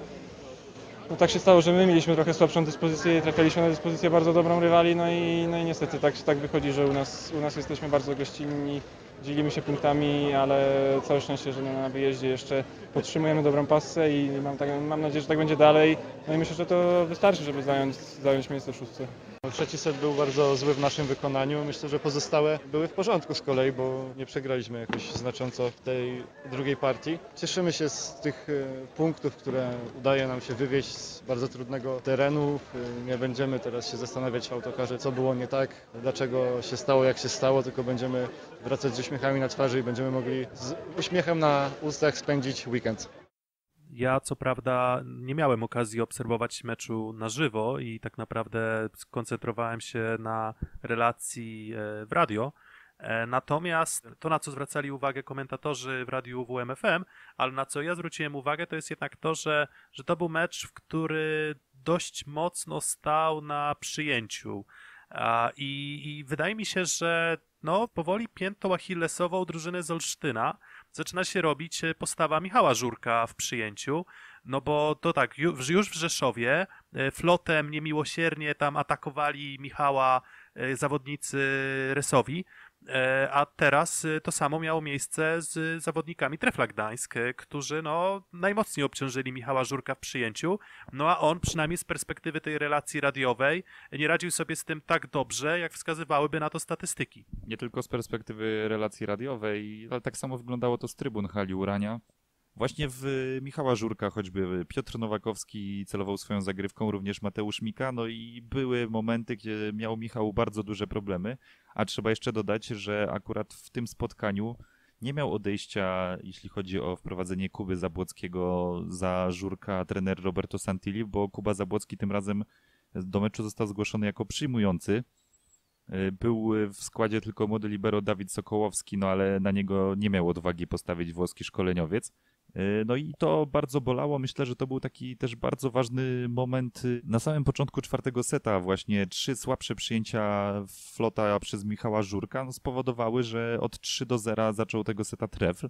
No tak się stało, że my mieliśmy trochę słabszą dyspozycję i trafiliśmy na dyspozycję bardzo dobrą rywali, no i, no i niestety tak, tak wychodzi, że u nas, u nas jesteśmy bardzo gościnni, dzielimy się punktami, ale całe szczęście, że na wyjeździe jeszcze podtrzymujemy dobrą pasę i mam, tak, mam nadzieję, że tak będzie dalej. No i myślę, że to wystarczy, żeby zająć, zająć miejsce w szóstce. Trzeci set był bardzo zły w naszym wykonaniu. Myślę, że pozostałe były w porządku z kolei, bo nie przegraliśmy jakoś znacząco w tej drugiej partii. Cieszymy się z tych punktów, które udaje nam się wywieźć z bardzo trudnego terenu. Nie będziemy teraz się zastanawiać w autokarze, co było nie tak, dlaczego się stało, jak się stało, tylko będziemy wracać z uśmiechami na twarzy i będziemy mogli z uśmiechem na ustach spędzić weekend. Ja co prawda nie miałem okazji obserwować meczu na żywo i tak naprawdę skoncentrowałem się na relacji w radio. Natomiast to, na co zwracali uwagę komentatorzy w radiu W M F M, ale na co ja zwróciłem uwagę, to jest jednak to, że, że to był mecz, w który dość mocno stał na przyjęciu. I, i wydaje mi się, że no, powoli piętą achillesową drużyny z Olsztyna zaczyna się robić postawa Michała Żurka w przyjęciu, no bo to tak, już w Rzeszowie flotem niemiłosiernie tam atakowali Michała zawodnicy Resowi, a teraz to samo miało miejsce z zawodnikami Trefla Gdańsk, którzy no, najmocniej obciążyli Michała Żurka w przyjęciu, no a on przynajmniej z perspektywy tej relacji radiowej nie radził sobie z tym tak dobrze, jak wskazywałyby na to statystyki. Nie tylko z perspektywy relacji radiowej, ale tak samo wyglądało to z trybun hali Urania. Właśnie w Michała Żurka choćby Piotr Nowakowski celował swoją zagrywką, również Mateusz Mika, no i były momenty, gdzie miał Michał bardzo duże problemy, a trzeba jeszcze dodać, że akurat w tym spotkaniu nie miał odejścia, jeśli chodzi o wprowadzenie Kuby Zabłockiego za Żurka trener Roberto Santilli, bo Kuba Zabłocki tym razem do meczu został zgłoszony jako przyjmujący. Był w składzie tylko młody libero Dawid Sokołowski, no ale na niego nie miał odwagi postawić włoski szkoleniowiec. No i to bardzo bolało. Myślę, że to był taki też bardzo ważny moment na samym początku czwartego seta. Właśnie trzy słabsze przyjęcia flota przez Michała Żurka no spowodowały, że od trzy do zera zaczął tego seta Trefl.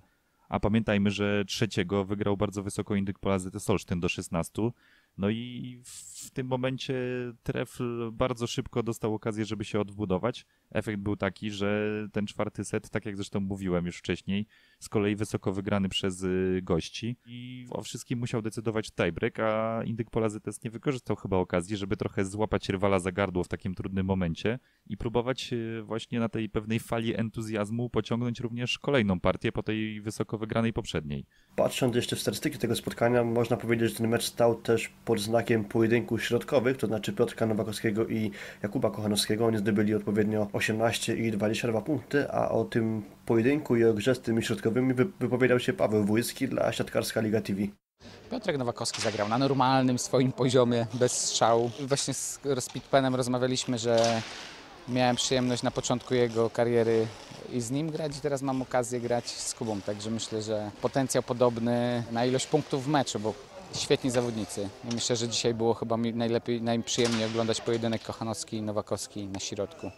A pamiętajmy, że trzeciego wygrał bardzo wysoko Indykpol A Z S Olsztyn do szesnastu. No i w tym momencie Trefl bardzo szybko dostał okazję, żeby się odbudować. Efekt był taki, że ten czwarty set, tak jak zresztą mówiłem już wcześniej, z kolei wysoko wygrany przez gości i o wszystkim musiał decydować tiebreak, a Indykpol A Z S nie wykorzystał chyba okazji, żeby trochę złapać rywala za gardło w takim trudnym momencie i próbować właśnie na tej pewnej fali entuzjazmu pociągnąć również kolejną partię po tej wysoko wygranej poprzedniej. Patrząc jeszcze w statystyki tego spotkania, można powiedzieć, że ten mecz stał też pod znakiem pojedynków środkowych, to znaczy Piotra Nowakowskiego i Jakuba Kochanowskiego. Oni zdobyli odpowiednio osiemnaście i dwadzieścia dwa punkty, a o tym pojedynku i o grze z tymi środkowymi wypowiadał się Paweł Wojcicki dla Siatkarska Liga T V. Piotrek Nowakowski zagrał na normalnym swoim poziomie, bez strzału. Właśnie z Rozpitpenem rozmawialiśmy, że miałem przyjemność na początku jego kariery i z nim grać i teraz mam okazję grać z Kubą, także myślę, że potencjał podobny na ilość punktów w meczu, bo świetni zawodnicy. I myślę, że dzisiaj było chyba mi najlepiej, najprzyjemniej oglądać pojedynek Kochanowski i Nowakowski na środku.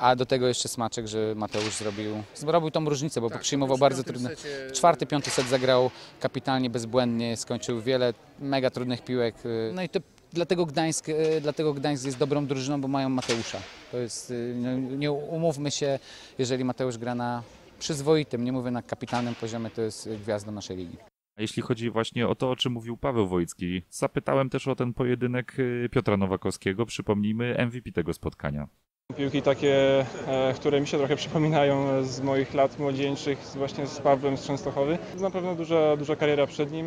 a do tego jeszcze smaczek, że Mateusz zrobił, zrobił tą różnicę, bo tak, przyjmował bardzo trudne. Secie... Czwarty, piąty set zagrał kapitalnie, bezbłędnie, skończył wiele mega trudnych piłek. No i to dlatego Gdańsk, dlatego Gdańsk jest dobrą drużyną, bo mają Mateusza. To jest, no, nie umówmy się, jeżeli Mateusz gra na przyzwoitym, nie mówię na kapitalnym poziomie, to jest gwiazdą naszej ligi. A jeśli chodzi właśnie o to, o czym mówił Paweł Wojcicki, zapytałem też o ten pojedynek Piotra Nowakowskiego, przypomnijmy M V P tego spotkania. Piłki takie, które mi się trochę przypominają z moich lat młodzieńczych, właśnie z Pawłem z Częstochowy. Na pewno duża, duża kariera przed nim.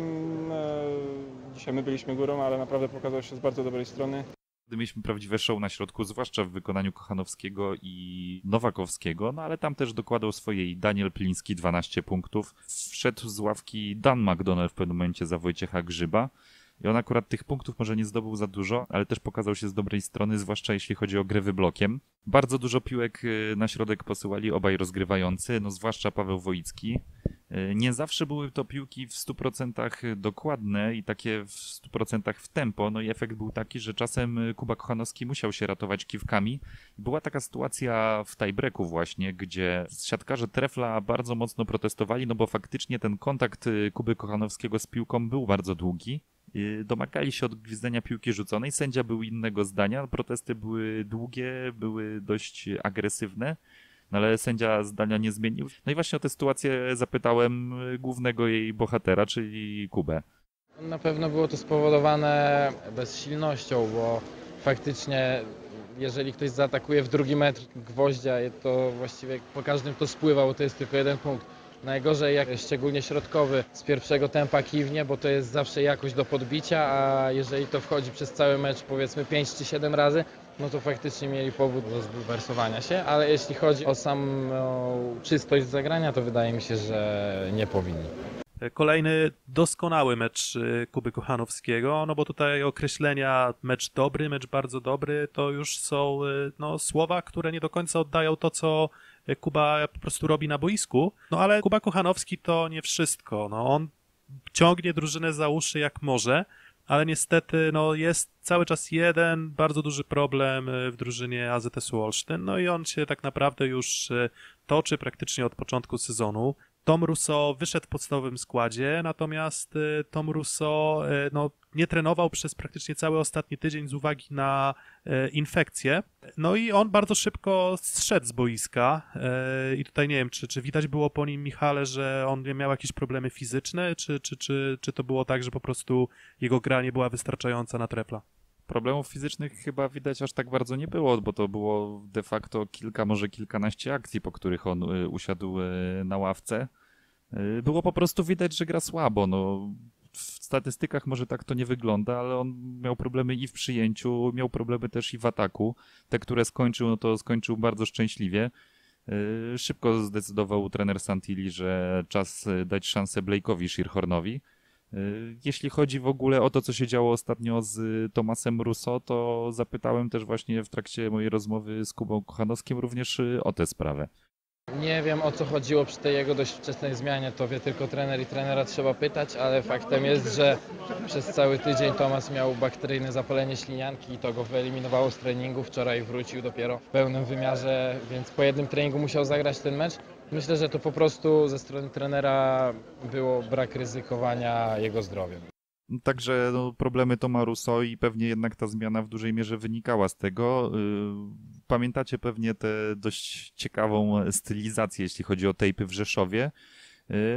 Dzisiaj my byliśmy górą, ale naprawdę pokazał się z bardzo dobrej strony. Gdy mieliśmy prawdziwe show na środku, zwłaszcza w wykonaniu Kochanowskiego i Nowakowskiego, no ale tam też dokładał swojej Daniel Pliński, dwanaście punktów. Wszedł z ławki Dan McDonald w pewnym momencie za Wojciecha Grzyba. I on akurat tych punktów może nie zdobył za dużo, ale też pokazał się z dobrej strony, zwłaszcza jeśli chodzi o grę wyblokiem. Bardzo dużo piłek na środek posyłali obaj rozgrywający, no zwłaszcza Paweł Wojcicki. Nie zawsze były to piłki w stu procentach dokładne i takie w stu procentach w tempo, no i efekt był taki, że czasem Kuba Kochanowski musiał się ratować kiwkami. Była taka sytuacja w tiebreaku właśnie, gdzie siatkarze Trefla bardzo mocno protestowali, no bo faktycznie ten kontakt Kuby Kochanowskiego z piłką był bardzo długi. Domagali się od gwizdania piłki rzuconej, sędzia był innego zdania, protesty były długie, były dość agresywne, no ale sędzia zdania nie zmienił. No i właśnie o tę sytuację zapytałem głównego jej bohatera, czyli Kubę. Na pewno było to spowodowane bezsilnością, bo faktycznie jeżeli ktoś zaatakuje w drugi metr gwoździa, to właściwie po każdym to spływał, to jest tylko jeden punkt. Najgorzej, jak szczególnie środkowy, z pierwszego tempa kiwnie, bo to jest zawsze jakoś do podbicia, a jeżeli to wchodzi przez cały mecz, powiedzmy pięć czy siedem razy, no to faktycznie mieli powód do zbulwersowania się, ale jeśli chodzi o samą czystość zagrania, to wydaje mi się, że nie powinni. Kolejny doskonały mecz Kuby Kochanowskiego, no bo tutaj określenia mecz dobry, mecz bardzo dobry, to już są no, słowa, które nie do końca oddają to, co Kuba po prostu robi na boisku. No ale Kuba Kochanowski to nie wszystko. No, on ciągnie drużynę za uszy jak może, ale niestety no, jest cały czas jeden bardzo duży problem w drużynie A Z S-u Olsztyn. No i on się tak naprawdę już toczy praktycznie od początku sezonu. Tom Rousseaux wyszedł w podstawowym składzie, natomiast Tom Rousseaux no, nie trenował przez praktycznie cały ostatni tydzień z uwagi na infekcję. No i on bardzo szybko zszedł z boiska i tutaj nie wiem, czy, czy widać było po nim, Michale, że on miał jakieś problemy fizyczne, czy, czy, czy, czy to było tak, że po prostu jego gra nie była wystarczająca na Trefla? Problemów fizycznych chyba widać aż tak bardzo nie było, bo to było de facto kilka, może kilkanaście akcji, po których on usiadł na ławce. Było po prostu widać, że gra słabo. No, w statystykach może tak to nie wygląda, ale on miał problemy i w przyjęciu, miał problemy też i w ataku. Te, które skończył, no to skończył bardzo szczęśliwie. Szybko zdecydował trener Santilli, że czas dać szansę Blake'owi Scheerhoornowi. Jeśli chodzi w ogóle o to, co się działo ostatnio z Tomasem Rousseaux, to zapytałem też właśnie w trakcie mojej rozmowy z Kubą Kochanowskim również o tę sprawę. Nie wiem, o co chodziło przy tej jego dość wczesnej zmianie, to wie tylko trener i trenera trzeba pytać, ale faktem jest, że przez cały tydzień Tomas miał bakteryjne zapalenie ślinianki i to go wyeliminowało z treningu. Wczoraj wrócił dopiero w pełnym wymiarze, więc po jednym treningu musiał zagrać ten mecz. Myślę, że to po prostu ze strony trenera było brak ryzykowania jego zdrowiem. Także no, problemy Toma Rousseaux i pewnie jednak ta zmiana w dużej mierze wynikała z tego. Pamiętacie pewnie tę dość ciekawą stylizację, jeśli chodzi o tejpy w Rzeszowie.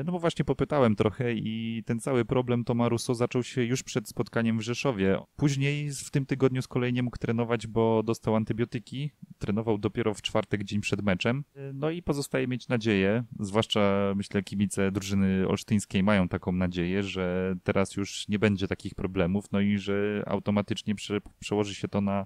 No bo właśnie popytałem trochę i ten cały problem Toma Rousseaux zaczął się już przed spotkaniem w Rzeszowie. Później w tym tygodniu z kolei nie mógł trenować, bo dostał antybiotyki. Trenował dopiero w czwartek, dzień przed meczem. No i pozostaje mieć nadzieję, zwłaszcza myślę kibice drużyny olsztyńskiej mają taką nadzieję, że teraz już nie będzie takich problemów, no i że automatycznie prze, przełoży się to na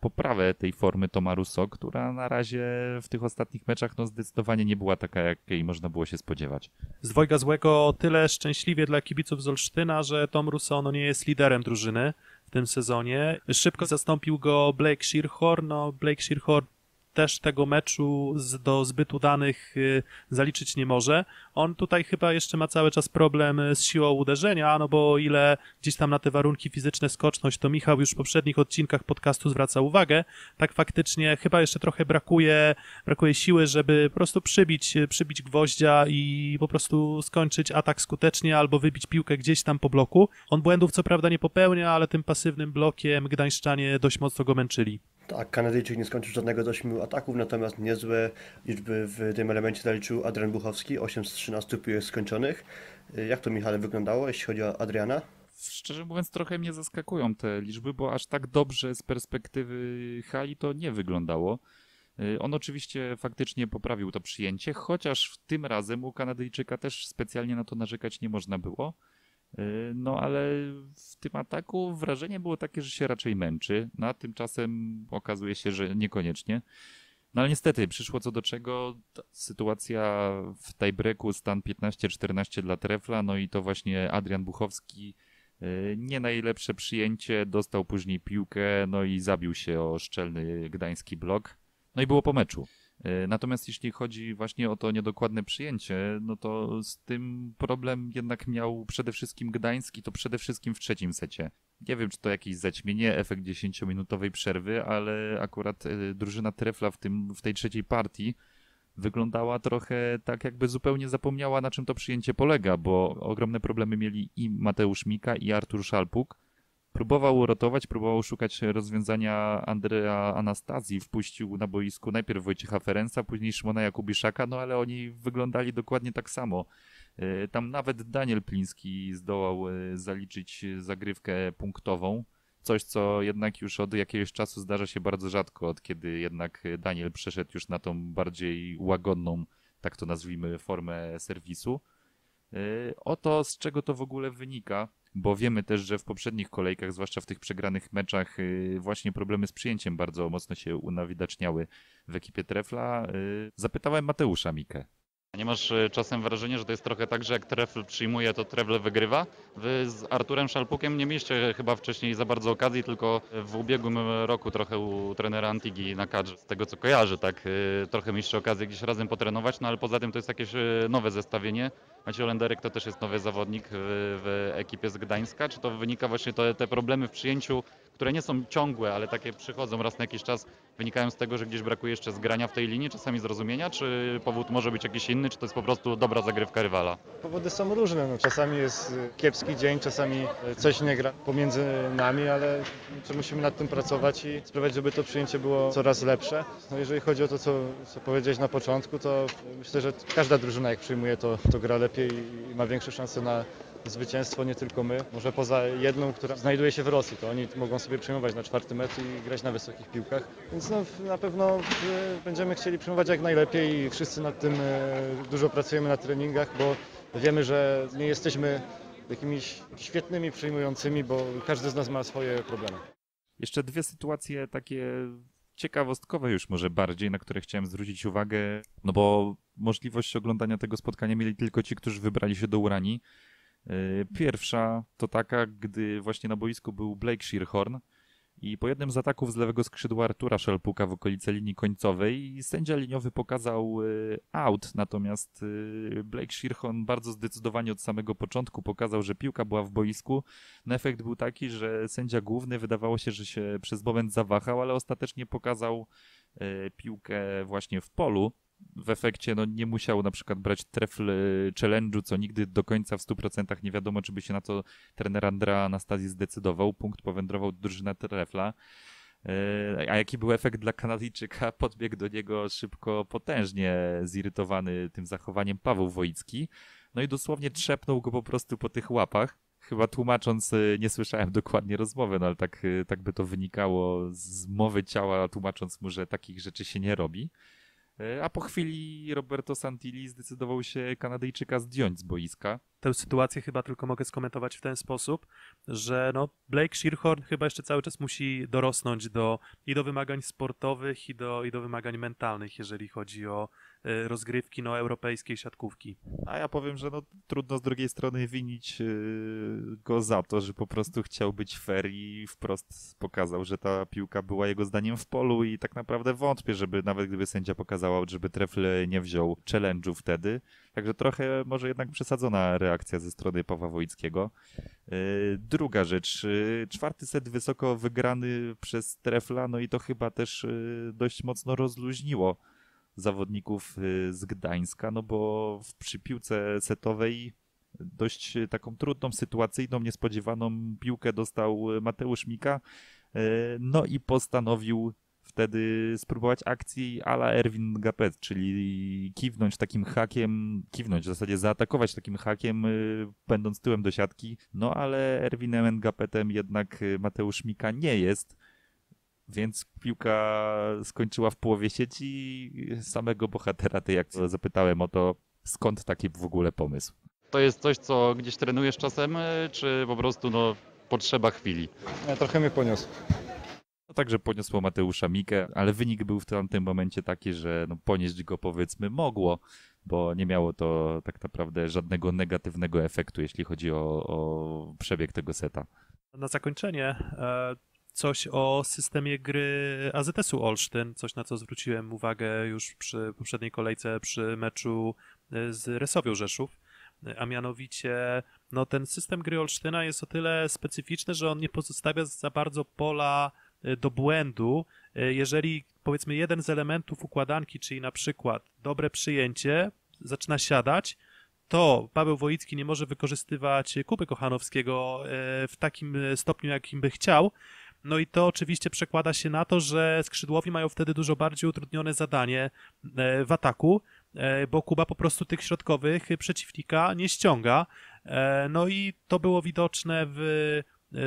poprawę tej formy Toma Rousseaux, która na razie w tych ostatnich meczach no zdecydowanie nie była taka, jakiej można było się spodziewać. Z dwojga złego tyle szczęśliwie dla kibiców z Olsztyna, że Tom Rousseaux no nie jest liderem drużyny w tym sezonie. Szybko zastąpił go Blake Scheerhoorn. No Blake Scheerhoorn też tego meczu z, do zbytu danych zaliczyć nie może. On tutaj chyba jeszcze ma cały czas problem z siłą uderzenia, no bo o ile gdzieś tam na te warunki fizyczne, skoczność, to Michał już w poprzednich odcinkach podcastu zwraca uwagę, tak faktycznie chyba jeszcze trochę brakuje, brakuje siły, żeby po prostu przybić, przybić gwoździa i po prostu skończyć atak skutecznie albo wybić piłkę gdzieś tam po bloku. On błędów co prawda nie popełnia, ale tym pasywnym blokiem gdańszczanie dość mocno go męczyli. Tak, Kanadyjczyk nie skończył żadnego z ośmiu ataków, natomiast niezłe liczby w tym elemencie zaliczył Adrian Buchowski, osiem z trzynastu piłek skończonych. Jak to, Michale, wyglądało, jeśli chodzi o Adriana? Szczerze mówiąc, trochę mnie zaskakują te liczby, bo aż tak dobrze z perspektywy hali to nie wyglądało. On oczywiście faktycznie poprawił to przyjęcie, chociaż w tym razem u Kanadyjczyka też specjalnie na to narzekać nie można było. No ale w tym ataku wrażenie było takie, że się raczej męczy, no a tymczasem okazuje się, że niekoniecznie. No ale niestety przyszło co do czego, sytuacja w tiebreaku, stan piętnaście czternaście dla Trefla, no i to właśnie Adrian Buchowski, nie najlepsze przyjęcie, dostał później piłkę, no i zabił się o szczelny gdański blok, no i było po meczu. Natomiast jeśli chodzi właśnie o to niedokładne przyjęcie, no to z tym problem jednak miał przede wszystkim Gdański, to przede wszystkim w trzecim secie. Nie wiem, czy to jakieś zaćmienie, efekt dziesięciominutowej przerwy, ale akurat drużyna Trefla w, tym, w tej trzeciej partii wyglądała trochę tak, jakby zupełnie zapomniała, na czym to przyjęcie polega, bo ogromne problemy mieli i Mateusz Mika, i Artur Szalpuk. Próbował uratować, próbował szukać rozwiązania Andrea Anastazji, wpuścił na boisku najpierw Wojciecha Ferenca, później Szymona Jakubiszaka, no ale oni wyglądali dokładnie tak samo. Tam nawet Daniel Pliński zdołał zaliczyć zagrywkę punktową, coś co jednak już od jakiegoś czasu zdarza się bardzo rzadko, od kiedy jednak Daniel przeszedł już na tą bardziej łagodną, tak to nazwijmy, formę serwisu. Oto z czego to w ogóle wynika. Bo wiemy też, że w poprzednich kolejkach, zwłaszcza w tych przegranych meczach, właśnie problemy z przyjęciem bardzo mocno się unawidaczniały w ekipie Trefla. Zapytałem Mateusza Mikę. Nie masz czasem wrażenia, że to jest trochę tak, że jak Trefl przyjmuje, to Trefl wygrywa? Wy z Arturem Szalpukiem nie mieliście chyba wcześniej za bardzo okazji, tylko w ubiegłym roku trochę u trenera Antigi na kadrze, z tego co kojarzę, tak, trochę mieliście okazję gdzieś razem potrenować, no ale poza tym to jest jakieś nowe zestawienie. Maciej Olenderek to też jest nowy zawodnik w, w ekipie z Gdańska. Czy to wynika właśnie to, te problemy w przyjęciu, które nie są ciągłe, ale takie przychodzą raz na jakiś czas, wynikają z tego, że gdzieś brakuje jeszcze zgrania w tej linii, czasami zrozumienia, czy powód może być jakiś inny, czy to jest po prostu dobra zagrywka rywala? Powody są różne. No, czasami jest kiepski dzień, czasami coś nie gra pomiędzy nami, ale musimy nad tym pracować i sprawiać, żeby to przyjęcie było coraz lepsze. No, jeżeli chodzi o to, co, co powiedziałeś na początku, to myślę, że każda drużyna, jak przyjmuje, to, to gra lepiej i ma większe szanse na zwycięstwo, nie tylko my. Może poza jedną, która znajduje się w Rosji, to oni mogą sobie przyjmować na czwarty metr i grać na wysokich piłkach. Więc no, na pewno będziemy chcieli przyjmować jak najlepiej i wszyscy nad tym dużo pracujemy na treningach, bo wiemy, że nie jesteśmy jakimiś świetnymi przyjmującymi, bo każdy z nas ma swoje problemy. Jeszcze dwie sytuacje takie ciekawostkowe już może bardziej, na które chciałem zwrócić uwagę, no bo możliwość oglądania tego spotkania mieli tylko ci, którzy wybrali się do Uranii. Pierwsza to taka, gdy właśnie na boisku był Blake Scheerhoorn i po jednym z ataków z lewego skrzydła Artura Szalpuka w okolice linii końcowej sędzia liniowy pokazał out, natomiast Blake Scheerhoorn bardzo zdecydowanie od samego początku pokazał, że piłka była w boisku. No efekt był taki, że sędzia główny wydawało się, że się przez moment zawahał, ale ostatecznie pokazał piłkę właśnie w polu. W efekcie no, nie musiał na przykład brać Trefl challenge'u, co nigdy do końca w stu procentach nie wiadomo, czy by się na to trener Andrea Anastazji zdecydował. Punkt powędrował drużyna Trefla. A jaki był efekt dla Kanadyjczyka? Podbiegł do niego szybko, potężnie zirytowany tym zachowaniem Paweł Wojcicki. No i dosłownie trzepnął go po prostu po tych łapach. Chyba tłumacząc, nie słyszałem dokładnie rozmowy, no ale tak, tak by to wynikało z mowy ciała, tłumacząc mu, że takich rzeczy się nie robi. A po chwili Roberto Santilli zdecydował się Kanadyjczyka zdjąć z boiska. tę sytuację chyba tylko mogę skomentować w ten sposób, że no Blake Scheerhoorn chyba jeszcze cały czas musi dorosnąć do, i do wymagań sportowych, i do, i do wymagań mentalnych, jeżeli chodzi o rozgrywki no, europejskiej siatkówki. A ja powiem, że no, trudno z drugiej strony winić go za to, że po prostu chciał być fair i wprost pokazał, że ta piłka była jego zdaniem w polu i tak naprawdę wątpię, żeby nawet gdyby sędzia pokazała, żeby Trefl nie wziął challenge'u wtedy. Także trochę może jednak przesadzona reakcja ze strony Pawła Wojcickiego. Druga rzecz, czwarty set wysoko wygrany przez Trefla, no i to chyba też dość mocno rozluźniło zawodników z Gdańska, no bo przy piłce setowej dość taką trudną, sytuacyjną, niespodziewaną piłkę dostał Mateusz Mika, no i postanowił wtedy spróbować akcji à la Erwin Gapet, czyli kiwnąć takim hakiem, kiwnąć w zasadzie zaatakować takim hakiem, będąc tyłem do siatki, no ale Erwinem Gapetem jednak Mateusz Mika nie jest, więc piłka skończyła w połowie sieci. Samego bohatera tej akcji zapytałem o to, skąd taki w ogóle pomysł. To jest coś, co gdzieś trenujesz czasem, czy po prostu no, potrzeba chwili? Ja trochę mnie poniosło. No, także poniosło Mateusza Mikę, ale wynik był w tamtym momencie taki, że no, ponieść go powiedzmy mogło, bo nie miało to tak naprawdę żadnego negatywnego efektu, jeśli chodzi o, o przebieg tego seta. Na zakończenie e... coś o systemie gry A Z S-u Olsztyn, coś na co zwróciłem uwagę już przy poprzedniej kolejce przy meczu z Resowią Rzeszów, a mianowicie no, ten system gry Olsztyna jest o tyle specyficzny, że on nie pozostawia za bardzo pola do błędu. Jeżeli powiedzmy jeden z elementów układanki, czyli na przykład dobre przyjęcie, zaczyna siadać, to Paweł Wojcicki nie może wykorzystywać Kuby Kochanowskiego w takim stopniu, jakim by chciał. No i to oczywiście przekłada się na to, że skrzydłowi mają wtedy dużo bardziej utrudnione zadanie w ataku, bo Kuba po prostu tych środkowych przeciwnika nie ściąga. No i to było widoczne w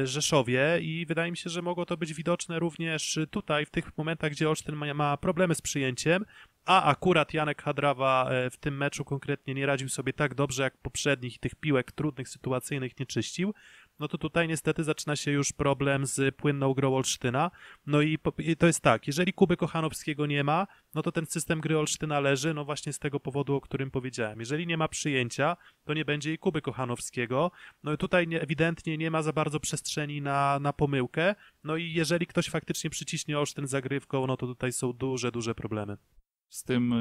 Rzeszowie i wydaje mi się, że mogło to być widoczne również tutaj, w tych momentach, gdzie Olsztyn ma problemy z przyjęciem, a akurat Janek Hadrawa w tym meczu konkretnie nie radził sobie tak dobrze jak poprzednich i tych piłek trudnych, sytuacyjnych nie czyścił. No to tutaj niestety zaczyna się już problem z płynną grą Olsztyna. No i to jest tak, jeżeli Kuby Kochanowskiego nie ma, no to ten system gry Olsztyna leży, no właśnie z tego powodu, o którym powiedziałem. Jeżeli nie ma przyjęcia, to nie będzie i Kuby Kochanowskiego. No i tutaj ewidentnie nie ma za bardzo przestrzeni na, na pomyłkę. No i jeżeli ktoś faktycznie przyciśnie Olsztyn zagrywką, no to tutaj są duże, duże problemy. Z tym,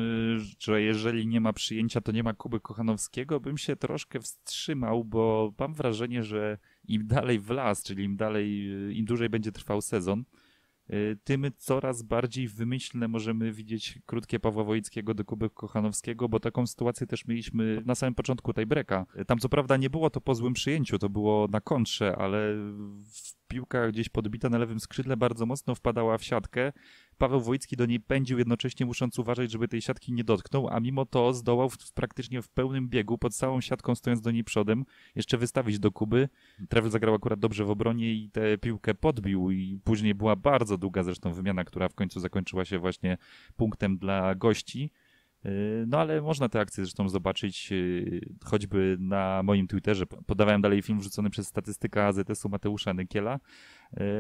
że jeżeli nie ma przyjęcia, to nie ma Kuby Kochanowskiego, bym się troszkę wstrzymał, bo mam wrażenie, że im dalej w las, czyli im dalej, im dłużej będzie trwał sezon, tym coraz bardziej wymyślne możemy widzieć krótkie Pawła Wojcickiego do Kuby Kochanowskiego, bo taką sytuację też mieliśmy na samym początku tej breka. Tam co prawda nie było to po złym przyjęciu, to było na kontrze, ale piłka gdzieś podbita na lewym skrzydle bardzo mocno wpadała w siatkę. Paweł Wojcicki do niej pędził, jednocześnie musząc uważać, żeby tej siatki nie dotknął, a mimo to zdołał w, praktycznie w pełnym biegu, pod całą siatką stojąc do niej przodem, jeszcze wystawić do Kuby. Trefl zagrał akurat dobrze w obronie i tę piłkę podbił i później była bardzo długa zresztą wymiana, która w końcu zakończyła się właśnie punktem dla gości. No ale można te akcje zresztą zobaczyć choćby na moim Twitterze. Podawałem dalej film wrzucony przez statystyka A Z S-u Mateusza Nykiela.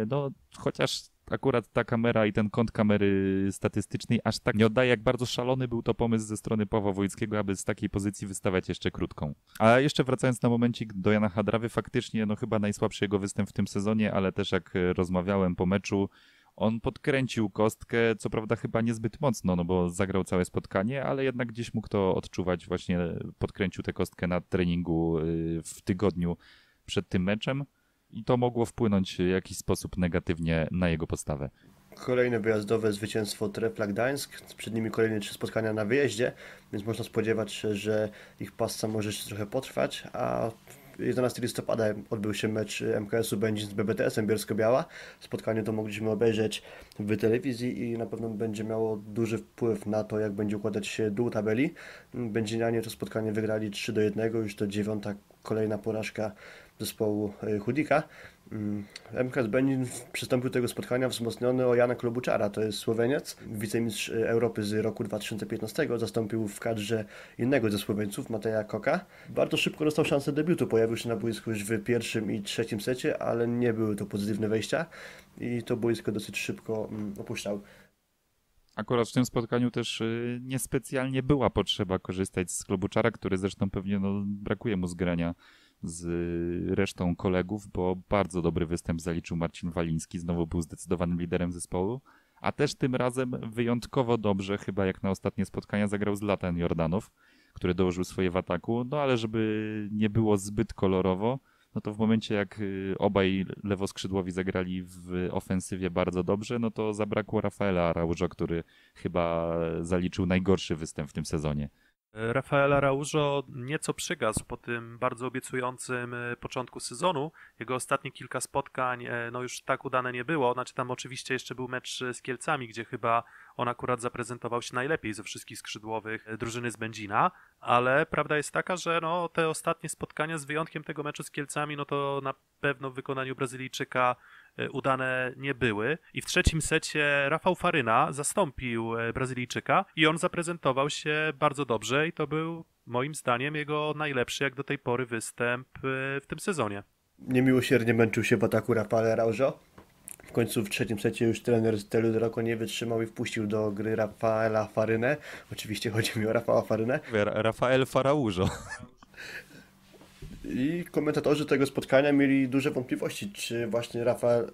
No chociaż akurat ta kamera i ten kąt kamery statystycznej aż tak nie oddaje, jak bardzo szalony był to pomysł ze strony Pawła Wojcickiego, aby z takiej pozycji wystawiać jeszcze krótką. A jeszcze wracając na momencik do Jana Hadrawy, faktycznie no chyba najsłabszy jego występ w tym sezonie, ale też jak rozmawiałem po meczu, on podkręcił kostkę, co prawda chyba niezbyt mocno, no bo zagrał całe spotkanie, ale jednak gdzieś mógł to odczuwać, właśnie podkręcił tę kostkę na treningu w tygodniu przed tym meczem i to mogło wpłynąć w jakiś sposób negatywnie na jego postawę. Kolejne wyjazdowe zwycięstwo Trefla Gdańsk, przed nimi kolejne trzy spotkania na wyjeździe, więc można spodziewać się, że ich pasca może jeszcze trochę potrwać, a jedenastego listopada odbył się mecz M K S-u Będzin z B B T S-em Bielsko-Biała. Spotkanie to mogliśmy obejrzeć w telewizji i na pewno będzie miało duży wpływ na to, jak będzie układać się dół tabeli. Będzinianie to spotkanie wygrali trzy do jednego, już to dziewiąta kolejna porażka zespołu Chudika. M K S Będzin przystąpił do tego spotkania wzmocniony o Jana Klobuczara, to jest Słoweniec, wicemistrz Europy z roku dwa tysiące piętnastego, zastąpił w kadrze innego ze Słoweńców, Mateja Koka. Bardzo szybko dostał szansę debiutu, pojawił się na boisku już w pierwszym i trzecim secie, ale nie były to pozytywne wejścia i to boisko dosyć szybko opuszczał. Akurat w tym spotkaniu też niespecjalnie była potrzeba korzystać z Klobuczara, który zresztą pewnie no, brakuje mu zgrania z resztą kolegów, bo bardzo dobry występ zaliczył Marcin Waliński, znowu był zdecydowanym liderem zespołu, a też tym razem wyjątkowo dobrze, chyba jak na ostatnie spotkania, zagrał Zlatan Jordanow, który dołożył swoje w ataku, no ale żeby nie było zbyt kolorowo, no to w momencie jak obaj lewoskrzydłowi zagrali w ofensywie bardzo dobrze, no to zabrakło Rafaela Araújo, który chyba zaliczył najgorszy występ w tym sezonie. Rafael Araújo nieco przygasł po tym bardzo obiecującym początku sezonu. Jego ostatnie kilka spotkań no już tak udane nie było. Znaczy tam oczywiście jeszcze był mecz z Kielcami, gdzie chyba on akurat zaprezentował się najlepiej ze wszystkich skrzydłowych drużyny z Będzina, ale prawda jest taka, że no te ostatnie spotkania z wyjątkiem tego meczu z Kielcami, no to na pewno w wykonaniu Brazylijczyka udane nie były. I w trzecim secie Rafał Faryna zastąpił Brazylijczyka i on zaprezentował się bardzo dobrze i to był moim zdaniem jego najlepszy jak do tej pory występ w tym sezonie. Niemiłosiernie męczył się w ataku Rafael Araújo. W końcu w trzecim secie już trener Stelu Drogo nie wytrzymał i wpuścił do gry Rafaela Farynę. Oczywiście chodzi mi o Rafała Farynę. Rafael Araújo. I komentatorzy tego spotkania mieli duże wątpliwości, czy właśnie Rafael...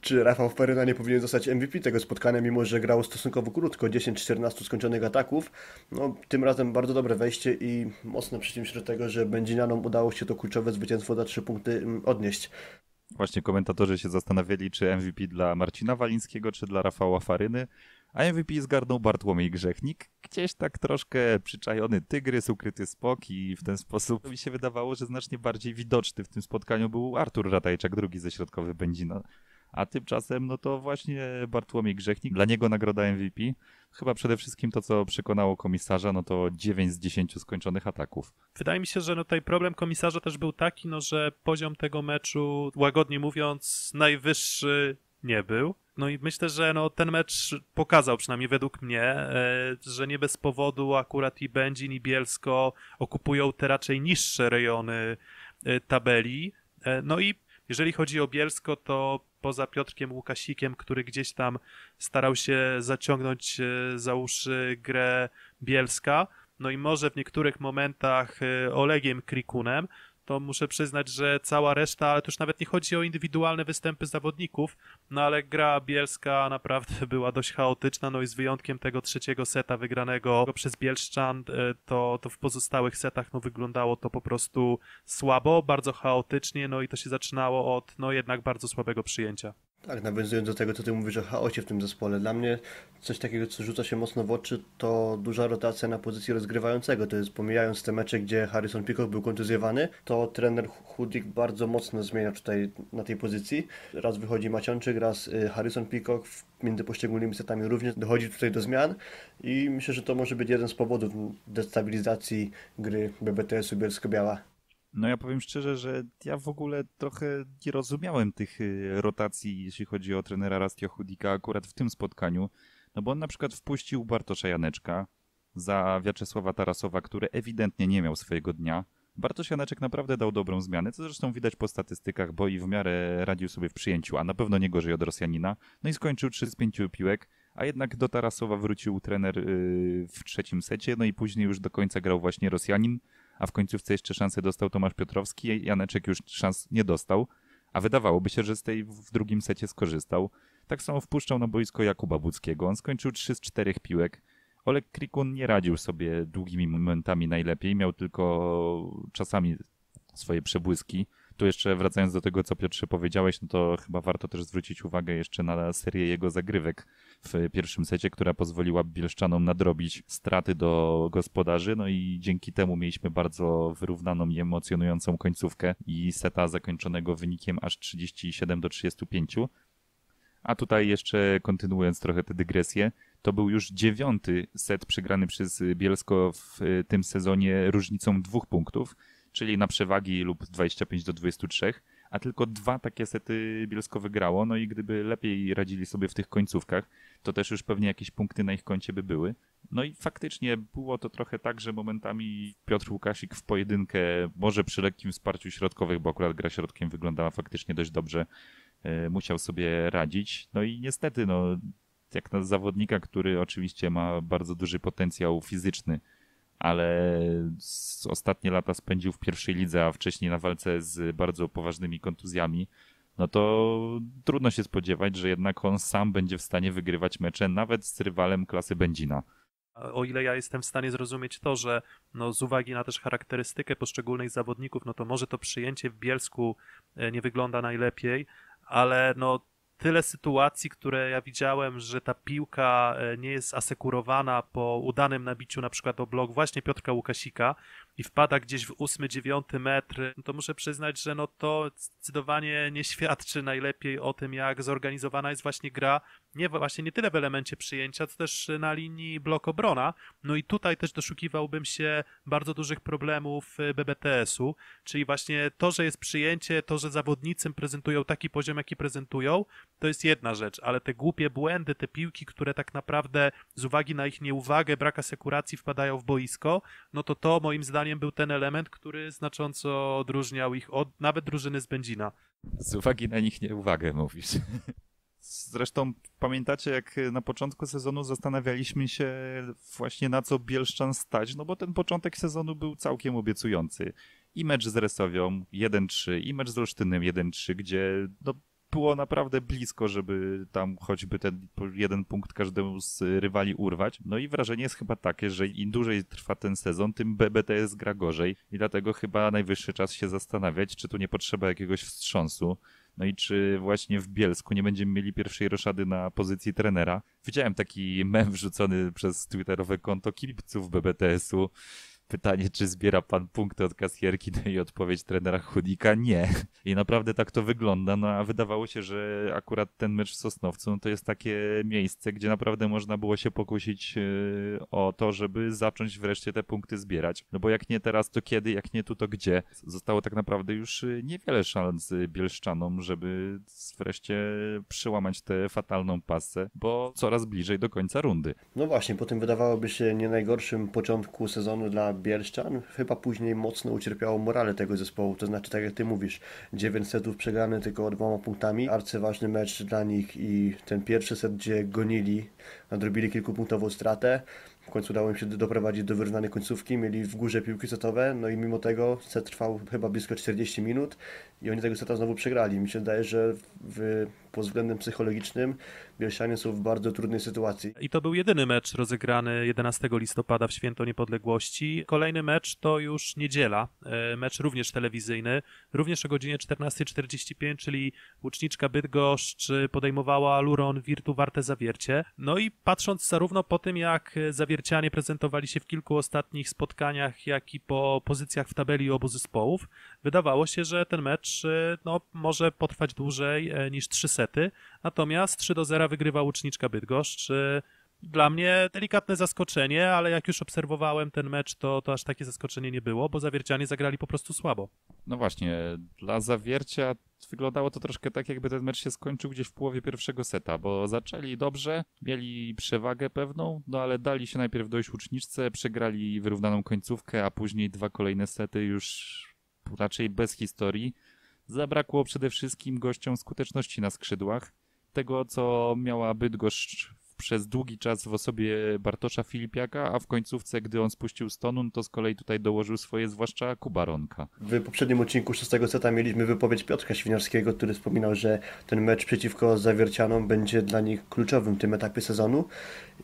czy Rafał Faryna nie powinien zostać M V P tego spotkania, mimo że grał stosunkowo krótko, dziesięć czternaście skończonych ataków. No, tym razem bardzo dobre wejście i mocno przyczynił się do tego, że Będzinianom udało się to kluczowe zwycięstwo za trzy punkty odnieść. Właśnie komentatorzy się zastanawiali, czy M V P dla Marcina Walińskiego, czy dla Rafała Faryny, a M V P zgarnął Bartłomiej Grzechnik, gdzieś tak troszkę przyczajony tygrys, ukryty spok i w ten sposób mi się wydawało, że znacznie bardziej widoczny w tym spotkaniu był Artur Ratajczak, drugi ze środkowy Będzina. A tymczasem no to właśnie Bartłomiej Grzechnik, dla niego nagroda M V P. Chyba przede wszystkim to, co przekonało komisarza, no to dziewięć z dziesięciu skończonych ataków. Wydaje mi się, że no tutaj problem komisarza też był taki, no że poziom tego meczu, łagodnie mówiąc, najwyższy nie był. No i myślę, że no ten mecz pokazał, przynajmniej według mnie, że nie bez powodu akurat i Będzin, i Bielsko okupują te raczej niższe rejony tabeli. No i jeżeli chodzi o Bielsko, to poza Piotrkiem Łukasikiem, który gdzieś tam starał się zaciągnąć za uszy grę Bielska, no i może w niektórych momentach Olegiem Krikunem, to muszę przyznać, że cała reszta, ale to już nawet nie chodzi o indywidualne występy zawodników, no ale gra Bielska naprawdę była dość chaotyczna, no i z wyjątkiem tego trzeciego seta wygranego przez Bielszczan, to, to w pozostałych setach no wyglądało to po prostu słabo, bardzo chaotycznie, no i to się zaczynało od no jednak bardzo słabego przyjęcia. Tak, nawiązując do tego, co ty mówisz o chaosie w tym zespole, dla mnie coś takiego, co rzuca się mocno w oczy, to duża rotacja na pozycji rozgrywającego, to jest pomijając te mecze, gdzie Harrison Peacock był kontuzjowany, to trener Chudik bardzo mocno zmienia tutaj na tej pozycji. Raz wychodzi Maciączyk, raz Harrison Peacock, między poszczególnymi setami również dochodzi tutaj do zmian i myślę, że to może być jeden z powodów destabilizacji gry B B T S-u Bielsko-Biała. No ja powiem szczerze, że ja w ogóle trochę nie rozumiałem tych rotacji, jeśli chodzi o trenera Rastio Chudika akurat w tym spotkaniu, no bo on na przykład wpuścił Bartosza Janeczka za Wiaczesława Tarasowa, który ewidentnie nie miał swojego dnia. Bartosz Janeczek naprawdę dał dobrą zmianę, co zresztą widać po statystykach, bo i w miarę radził sobie w przyjęciu, a na pewno nie gorzej od Rosjanina. No i skończył trzy z pięciu piłek, a jednak do Tarasowa wrócił trener w trzecim secie, no i później już do końca grał właśnie Rosjanin, a w końcówce jeszcze szansę dostał Tomasz Piotrowski, Janeczek już szans nie dostał, a wydawałoby się, że z tej w drugim secie skorzystał. Tak samo wpuszczał na boisko Jakuba Budzkiego, on skończył trzy z czterech piłek. Oleg Krikun nie radził sobie długimi momentami najlepiej, miał tylko czasami swoje przebłyski. Tu jeszcze wracając do tego, co Piotrze powiedziałeś, no to chyba warto też zwrócić uwagę jeszcze na serię jego zagrywek w pierwszym secie, która pozwoliła Bielszczanom nadrobić straty do gospodarzy, no i dzięki temu mieliśmy bardzo wyrównaną i emocjonującą końcówkę i seta zakończonego wynikiem aż trzydzieści siedem do trzydziestu pięciu. A tutaj jeszcze kontynuując trochę tę dygresję, to był już dziewiąty set przegrany przez Bielsko w tym sezonie różnicą dwóch punktów, czyli na przewagi lub dwadzieścia pięć do dwudziestu trzech, a tylko dwa takie sety Bielsko wygrało. No i gdyby lepiej radzili sobie w tych końcówkach, to też już pewnie jakieś punkty na ich koncie by były. No i faktycznie było to trochę tak, że momentami Piotr Łukasik w pojedynkę, może przy lekkim wsparciu środkowych, bo akurat gra środkiem wyglądała faktycznie dość dobrze, musiał sobie radzić. No i niestety, no, jak na zawodnika, który oczywiście ma bardzo duży potencjał fizyczny, ale ostatnie lata spędził w pierwszej lidze, a wcześniej na walce z bardzo poważnymi kontuzjami, no to trudno się spodziewać, że jednak on sam będzie w stanie wygrywać mecze nawet z rywalem klasy Będzina. O ile ja jestem w stanie zrozumieć to, że no z uwagi na też charakterystykę poszczególnych zawodników, no to może to przyjęcie w Bielsku nie wygląda najlepiej, ale no tyle sytuacji, które ja widziałem, że ta piłka nie jest asekurowana po udanym nabiciu na przykład o blok właśnie Piotrka Łukasika i wpada gdzieś w ósmy, dziewiąty metr, no to muszę przyznać, że no to zdecydowanie nie świadczy najlepiej o tym, jak zorganizowana jest właśnie gra, nie właśnie nie tyle w elemencie przyjęcia, co też na linii blok obrona. No i tutaj też doszukiwałbym się bardzo dużych problemów B B T S-u, czyli właśnie to, że jest przyjęcie, to, że zawodnicy prezentują taki poziom, jaki prezentują, to jest jedna rzecz, ale te głupie błędy, te piłki, które tak naprawdę z uwagi na ich nieuwagę, brak asekuracji wpadają w boisko, no to to moim zdaniem był ten element, który znacząco odróżniał ich od nawet drużyny z Będzina. Z uwagi na nich nieuwagę mówisz. Zresztą pamiętacie, jak na początku sezonu zastanawialiśmy się właśnie na co Bielszczan stać, no bo ten początek sezonu był całkiem obiecujący. I mecz z Resowią jeden trzy, i mecz z Olsztynem jeden trzy, gdzie no było naprawdę blisko, żeby tam choćby ten jeden punkt każdemu z rywali urwać. No i wrażenie jest chyba takie, że im dłużej trwa ten sezon, tym B B T S gra gorzej i dlatego chyba najwyższy czas się zastanawiać, czy tu nie potrzeba jakiegoś wstrząsu. No i czy właśnie w Bielsku nie będziemy mieli pierwszej roszady na pozycji trenera. Widziałem taki mem wrzucony przez twitterowe konto kibiców B B T S-u. Pytanie, czy zbiera pan punkty od kasjerki, no i odpowiedź trenera Chudnika, nie. I naprawdę tak to wygląda, no a wydawało się, że akurat ten mecz w Sosnowcu no to jest takie miejsce, gdzie naprawdę można było się pokusić o to, żeby zacząć wreszcie te punkty zbierać. No bo jak nie teraz, to kiedy, jak nie tu, to gdzie? Zostało tak naprawdę już niewiele szans bielszczanom, żeby wreszcie przełamać tę fatalną pasę, bo coraz bliżej do końca rundy. No właśnie, po tym wydawałoby się nie najgorszym początku sezonu dla Bielszczan, chyba później mocno ucierpiało morale tego zespołu, to znaczy tak jak ty mówisz, dziewięć setów przegrane tylko dwoma punktami, arcyważny mecz dla nich i ten pierwszy set, gdzie gonili, nadrobili kilkupunktową stratę, w końcu udało im się doprowadzić do wyrównanej końcówki, mieli w górze piłki setowe, no i mimo tego set trwał chyba blisko czterdzieści minut i oni tego seta znowu przegrali. Mi się wydaje, że w, pod względem psychologicznym Bielszczanie są w bardzo trudnej sytuacji. I to był jedyny mecz rozegrany jedenastego listopada w Święto Niepodległości. Kolejny mecz to już niedziela, mecz również telewizyjny, również o godzinie czternasta czterdzieści pięć, czyli Łuczniczka Bydgoszcz podejmowała Luron Virtu Warte Zawiercie. No i patrząc zarówno po tym, jak Zawiercie Zawiercianie prezentowali się w kilku ostatnich spotkaniach, jak i po pozycjach w tabeli obu zespołów, wydawało się, że ten mecz no, może potrwać dłużej niż trzy sety, natomiast trzy do zera wygrywa Łuczniczka Bydgoszcz. Dla mnie delikatne zaskoczenie, ale jak już obserwowałem ten mecz, to, to aż takie zaskoczenie nie było, bo Zawiercianie zagrali po prostu słabo. No właśnie, dla Zawiercia wyglądało to troszkę tak, jakby ten mecz się skończył gdzieś w połowie pierwszego seta, bo zaczęli dobrze, mieli przewagę pewną, no ale dali się najpierw dojść Łuczniczce, przegrali wyrównaną końcówkę, a później dwa kolejne sety już raczej bez historii. Zabrakło przede wszystkim gościom skuteczności na skrzydłach, tego co miała Bydgoszcz przez długi czas w osobie Bartosza Filipiaka, a w końcówce, gdy on spuścił stonun, to z kolei tutaj dołożył swoje, zwłaszcza Kuba Ronka. W poprzednim odcinku szóstego seta mieliśmy wypowiedź Piotrka Świniarskiego, który wspominał, że ten mecz przeciwko Zawiercianom będzie dla nich kluczowym w tym etapie sezonu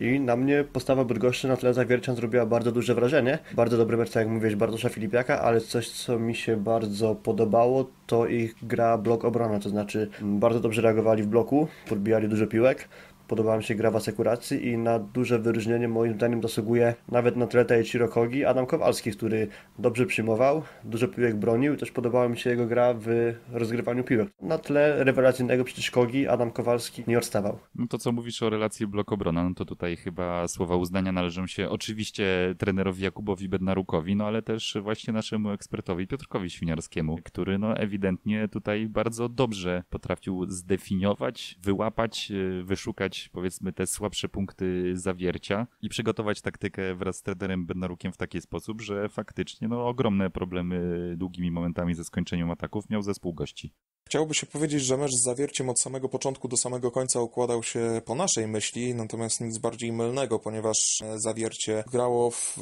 i na mnie postawa Bydgoszczy na tle Zawiercian zrobiła bardzo duże wrażenie. Bardzo dobry mecz, tak jak mówiłeś, Bartosza Filipiaka, ale coś, co mi się bardzo podobało, to ich gra blok obrona, to znaczy bardzo dobrze reagowali w bloku, podbijali dużo piłek, podobała mi się gra w asekuracji i na duże wyróżnienie moim zdaniem zasługuje nawet na tle Taichiro Kogi Adam Kowalski, który dobrze przyjmował, dużo piłek bronił i też podobała mi się jego gra w rozgrywaniu piłek. Na tle rewelacyjnego przecież Kogi Adam Kowalski nie odstawał. No to co mówisz o relacji blok-obrona, no to tutaj chyba słowa uznania należą się oczywiście trenerowi Jakubowi Bednarukowi, no ale też właśnie naszemu ekspertowi Piotrkowi Świniarskiemu, który no ewidentnie tutaj bardzo dobrze potrafił zdefiniować, wyłapać, wyszukać powiedzmy te słabsze punkty zawiercia i przygotować taktykę wraz z trenerem Bednarukiem w taki sposób, że faktycznie no ogromne problemy długimi momentami ze skończeniem ataków miał zespół gości. Chciałoby się powiedzieć, że mecz z Zawierciem od samego początku do samego końca układał się po naszej myśli, natomiast nic bardziej mylnego, ponieważ Zawiercie grało w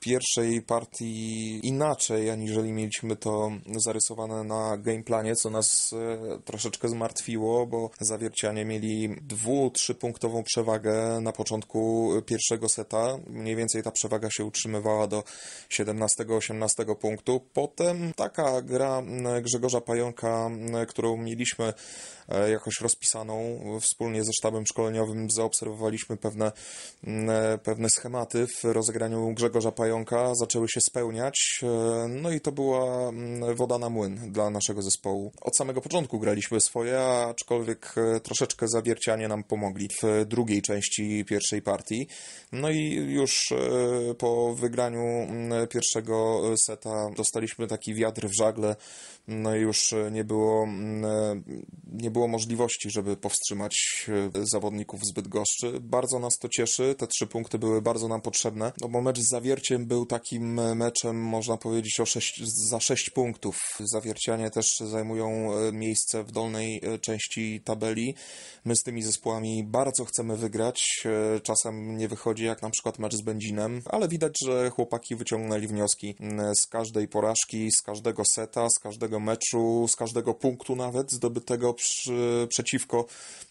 pierwszej partii inaczej, aniżeli mieliśmy to zarysowane na gameplanie, co nas troszeczkę zmartwiło, bo Zawiercianie mieli dwu-, trzypunktową przewagę na początku pierwszego seta. Mniej więcej ta przewaga się utrzymywała do siedemnastego osiemnastego punktu. Potem taka gra Grzegorza Pająka, którą mieliśmy jakoś rozpisaną wspólnie ze sztabem szkoleniowym, zaobserwowaliśmy pewne, pewne schematy w rozegraniu Grzegorza Pająka, zaczęły się spełniać, no i to była woda na młyn dla naszego zespołu. Od samego początku graliśmy swoje, aczkolwiek troszeczkę Zawiercianie nam pomogli w drugiej części pierwszej partii, no i już po wygraniu pierwszego seta dostaliśmy taki wiatr w żagle, no i już nie było, nie było możliwości, żeby powstrzymać zawodników z Bydgoszczy. Bardzo nas to cieszy, te trzy punkty były bardzo nam potrzebne, no bo mecz z Zawierciem był takim meczem, można powiedzieć, o sześć, za sześć punktów. Zawiercianie też zajmują miejsce w dolnej części tabeli. My z tymi zespołami bardzo chcemy wygrać, czasem nie wychodzi, jak na przykład mecz z Będzinem, ale widać, że chłopaki wyciągnęli wnioski z każdej porażki, z każdego seta, z każdego meczu, z każdego punktu nawet zdobytego przy, przeciwko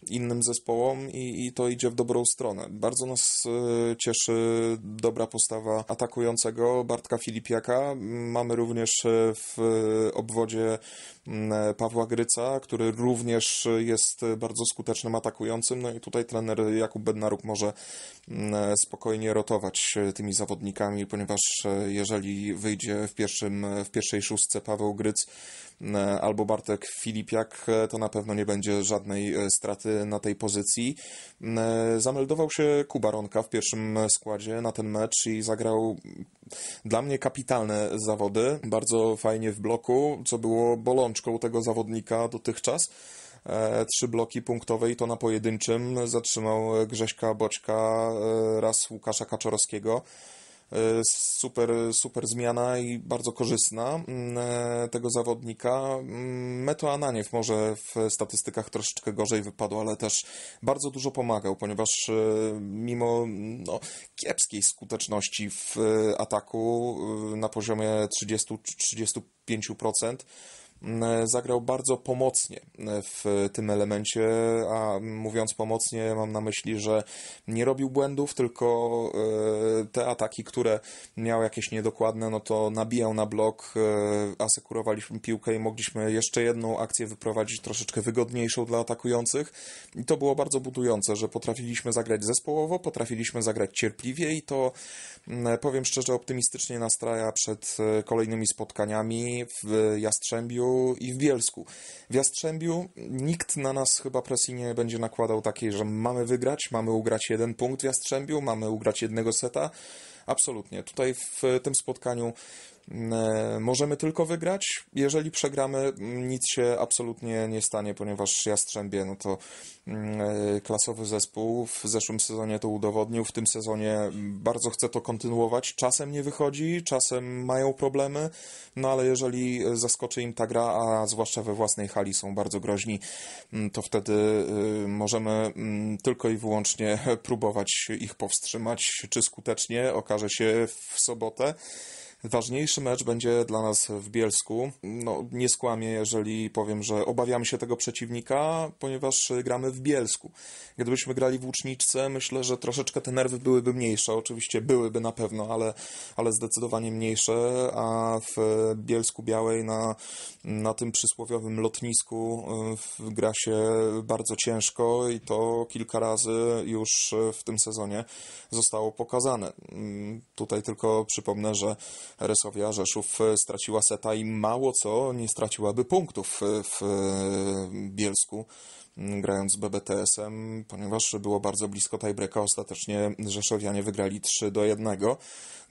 innym zespołom i, i to idzie w dobrą stronę. Bardzo nas cieszy dobra postawa atakującego Bartka Filipiaka. Mamy również w obwodzie Pawła Gryca, który również jest bardzo skutecznym atakującym, no i tutaj trener Jakub Bednaruk może spokojnie rotować tymi zawodnikami, ponieważ jeżeli wyjdzie w, pierwszym, w pierwszej szóstce Paweł Gryc albo Bartek Filipiak, to na pewno nie będzie żadnej straty na tej pozycji. Zameldował się Kuba Ronka w pierwszym składzie na ten mecz i zagrał dla mnie kapitalne zawody, bardzo fajnie w bloku, co było bolączką tego zawodnika dotychczas. Trzy bloki punktowe i to na pojedynczym. Zatrzymał Grześka Boćka, raz Łukasza Kaczorowskiego. Super, super zmiana i bardzo korzystna tego zawodnika. Meto Ananiew może w statystykach troszeczkę gorzej wypadł, ale też bardzo dużo pomagał, ponieważ mimo no, kiepskiej skuteczności w ataku na poziomie trzydzieści do trzydziestu pięciu procent zagrał bardzo pomocnie w tym elemencie, a mówiąc pomocnie mam na myśli, że nie robił błędów, tylko te ataki, które miał jakieś niedokładne, no to nabijał na blok, asekurowaliśmy piłkę i mogliśmy jeszcze jedną akcję wyprowadzić troszeczkę wygodniejszą dla atakujących i to było bardzo budujące, że potrafiliśmy zagrać zespołowo, potrafiliśmy zagrać cierpliwie i to, powiem szczerze, optymistycznie nastraja przed kolejnymi spotkaniami w Jastrzębiu i w Bielsku. W Jastrzębiu nikt na nas chyba presji nie będzie nakładał takiej, że mamy wygrać, mamy ugrać jeden punkt w Jastrzębiu, mamy ugrać jednego seta. Absolutnie. Tutaj w tym spotkaniu możemy tylko wygrać. Jeżeli przegramy, nic się absolutnie nie stanie, ponieważ Jastrzębie no to klasowy zespół. W zeszłym sezonie to udowodnił. W tym sezonie bardzo chce to kontynuować. Czasem nie wychodzi, czasem mają problemy, no ale jeżeli zaskoczy im ta gra, a zwłaszcza we własnej hali są bardzo groźni, to wtedy możemy tylko i wyłącznie próbować ich powstrzymać, czy skutecznie okaże się w sobotę. Ważniejszy mecz będzie dla nas w Bielsku. No, nie skłamię, jeżeli powiem, że obawiamy się tego przeciwnika, ponieważ gramy w Bielsku. Gdybyśmy grali w Łuczniczce, myślę, że troszeczkę te nerwy byłyby mniejsze. Oczywiście byłyby na pewno, ale, ale zdecydowanie mniejsze, a w Bielsku Białej na, na tym przysłowiowym lotnisku gra się bardzo ciężko i to kilka razy już w tym sezonie zostało pokazane. Tutaj tylko przypomnę, że Resovia Rzeszów straciła seta i mało co nie straciłaby punktów w Bielsku, grając z B B T S-em, ponieważ było bardzo blisko tiebreaka. Ostatecznie rzeszowianie wygrali trzy do jednego.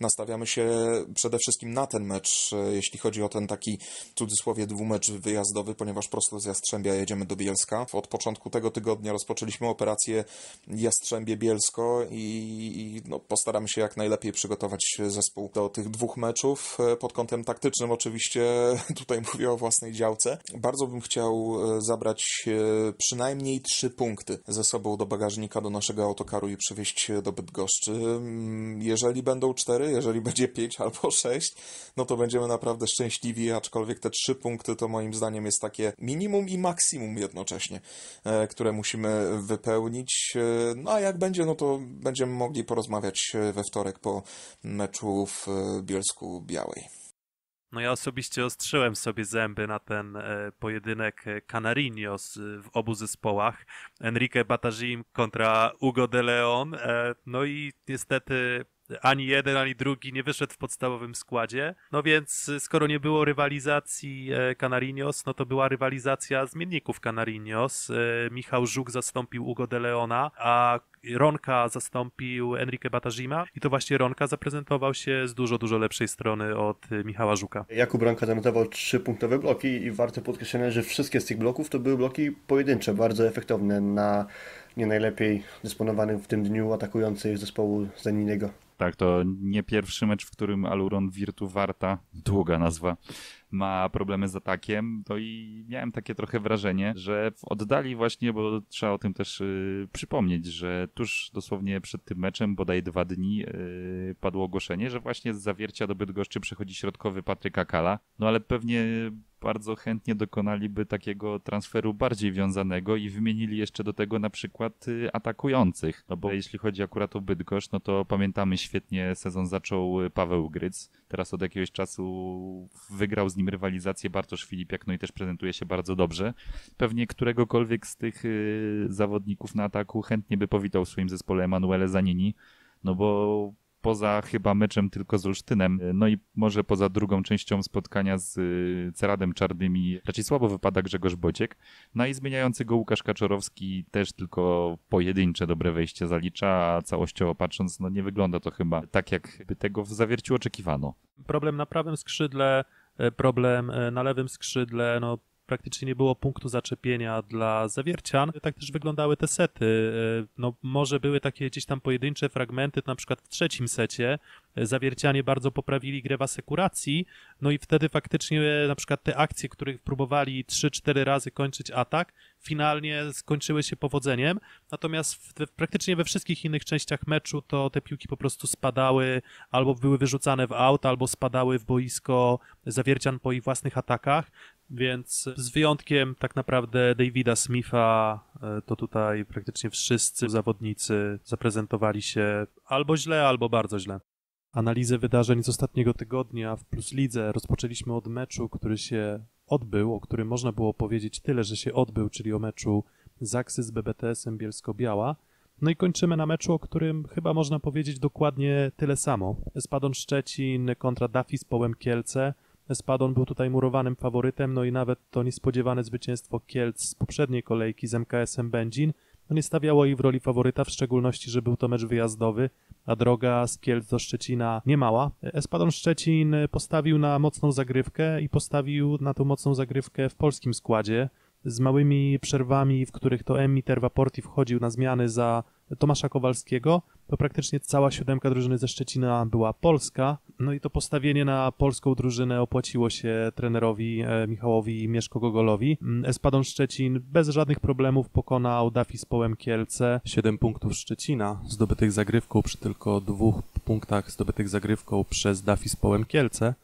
Nastawiamy się przede wszystkim na ten mecz, jeśli chodzi o ten taki, w cudzysłowie, dwumecz wyjazdowy, ponieważ prosto z Jastrzębia jedziemy do Bielska. Od początku tego tygodnia rozpoczęliśmy operację Jastrzębie-Bielsko i, i no, postaramy się jak najlepiej przygotować zespół do tych dwóch meczów. Pod kątem taktycznym oczywiście, tutaj mówię o własnej działce. Bardzo bym chciał zabrać przy przynajmniej trzy punkty ze sobą do bagażnika, do naszego autokaru i przywieźć do Bydgoszczy. Jeżeli będą cztery, jeżeli będzie pięć albo sześć, no to będziemy naprawdę szczęśliwi, aczkolwiek te trzy punkty to moim zdaniem jest takie minimum i maksimum jednocześnie, które musimy wypełnić. No a jak będzie, no to będziemy mogli porozmawiać we wtorek po meczu w Bielsku Białej. No ja osobiście ostrzyłem sobie zęby na ten pojedynek Canarinho w obu zespołach. Enrique Batagim kontra Hugo de Leon. No i niestety ani jeden, ani drugi nie wyszedł w podstawowym składzie. No więc skoro nie było rywalizacji Canarinho, no to była rywalizacja zmienników Canarinho. Michał Żuk zastąpił Hugo de Leona, a Ronka zastąpił Enrique Batagima i to właśnie Ronka zaprezentował się z dużo, dużo lepszej strony od Michała Żuka. Jakub Ronka zanotował trzy punktowe bloki i warto podkreślenia, że wszystkie z tych bloków to były bloki pojedyncze, bardzo efektowne na nie najlepiej dysponowanym w tym dniu atakujących zespołu Zeniniego. Tak, to nie pierwszy mecz, w którym Aluron Virtu Warta, długa nazwa, ma problemy z atakiem, no i miałem takie trochę wrażenie, że w oddali właśnie, bo trzeba o tym też yy, przypomnieć, że tuż dosłownie przed tym meczem, bodaj dwa dni, yy, padło ogłoszenie, że właśnie z Zawiercia do Bydgoszczy przechodzi środkowy Patryk Akala, no ale pewnie bardzo chętnie dokonaliby takiego transferu bardziej wiązanego i wymienili jeszcze do tego na przykład atakujących. No bo jeśli chodzi akurat o Bydgoszcz, no to pamiętamy świetnie, sezon zaczął Paweł Gryc. Teraz od jakiegoś czasu wygrał z nim rywalizację Bartosz Filipiak, no i też prezentuje się bardzo dobrze. Pewnie któregokolwiek z tych zawodników na ataku chętnie by powitał w swoim zespole Emanuele Zanini, no bo poza chyba meczem tylko z Olsztynem, no i może poza drugą częścią spotkania z Ceradem Czarnymi raczej słabo wypada Grzegorz Bociek, no i zmieniający go Łukasz Kaczorowski też tylko pojedyncze dobre wejście zalicza, a całościowo patrząc, no nie wygląda to chyba tak, jakby tego w Zawierciu oczekiwano. Problem na prawym skrzydle, problem na lewym skrzydle, no praktycznie nie było punktu zaczepienia dla Zawiercian. Tak też wyglądały te sety. No, może były takie gdzieś tam pojedyncze fragmenty, na przykład w trzecim secie Zawiercianie bardzo poprawili grę w asekuracji, no i wtedy faktycznie na przykład te akcje, których próbowali trzy cztery razy kończyć atak, finalnie skończyły się powodzeniem, natomiast w, praktycznie we wszystkich innych częściach meczu to te piłki po prostu spadały, albo były wyrzucane w aut, albo spadały w boisko Zawiercian po ich własnych atakach, więc z wyjątkiem tak naprawdę Davida Smitha to tutaj praktycznie wszyscy zawodnicy zaprezentowali się albo źle, albo bardzo źle. Analizę wydarzeń z ostatniego tygodnia w Plus Lidze rozpoczęliśmy od meczu, który się odbył, o którym można było powiedzieć tyle, że się odbył, czyli o meczu Zaksy z B B T S-em Bielsko-Biała. No i kończymy na meczu, o którym chyba można powiedzieć dokładnie tyle samo. Espadon Szczecin kontra Dafis Połem Kielce. Espadon był tutaj murowanym faworytem, no i nawet to niespodziewane zwycięstwo Kielc z poprzedniej kolejki z M K S-em Będzin no nie stawiało ich w roli faworyta, w szczególności, że był to mecz wyjazdowy, a droga z Kielc do Szczecina niemała. Espadon Szczecin postawił na mocną zagrywkę i postawił na tą mocną zagrywkę w polskim składzie. z małymi przerwami, w których to Emmi Terwaporti wchodził na zmiany za Tomasza Kowalskiego, to praktycznie cała siódemka drużyny ze Szczecina była polska. No i to postawienie na polską drużynę opłaciło się trenerowi Michałowi Mieszko-Gogolowi. Espadon Szczecin bez żadnych problemów pokonał Dafis Połem Kielce. siedem punktów Szczecina zdobytych zagrywką przy tylko dwóch punktach zdobytych zagrywką przez Dafis Połem Kielce.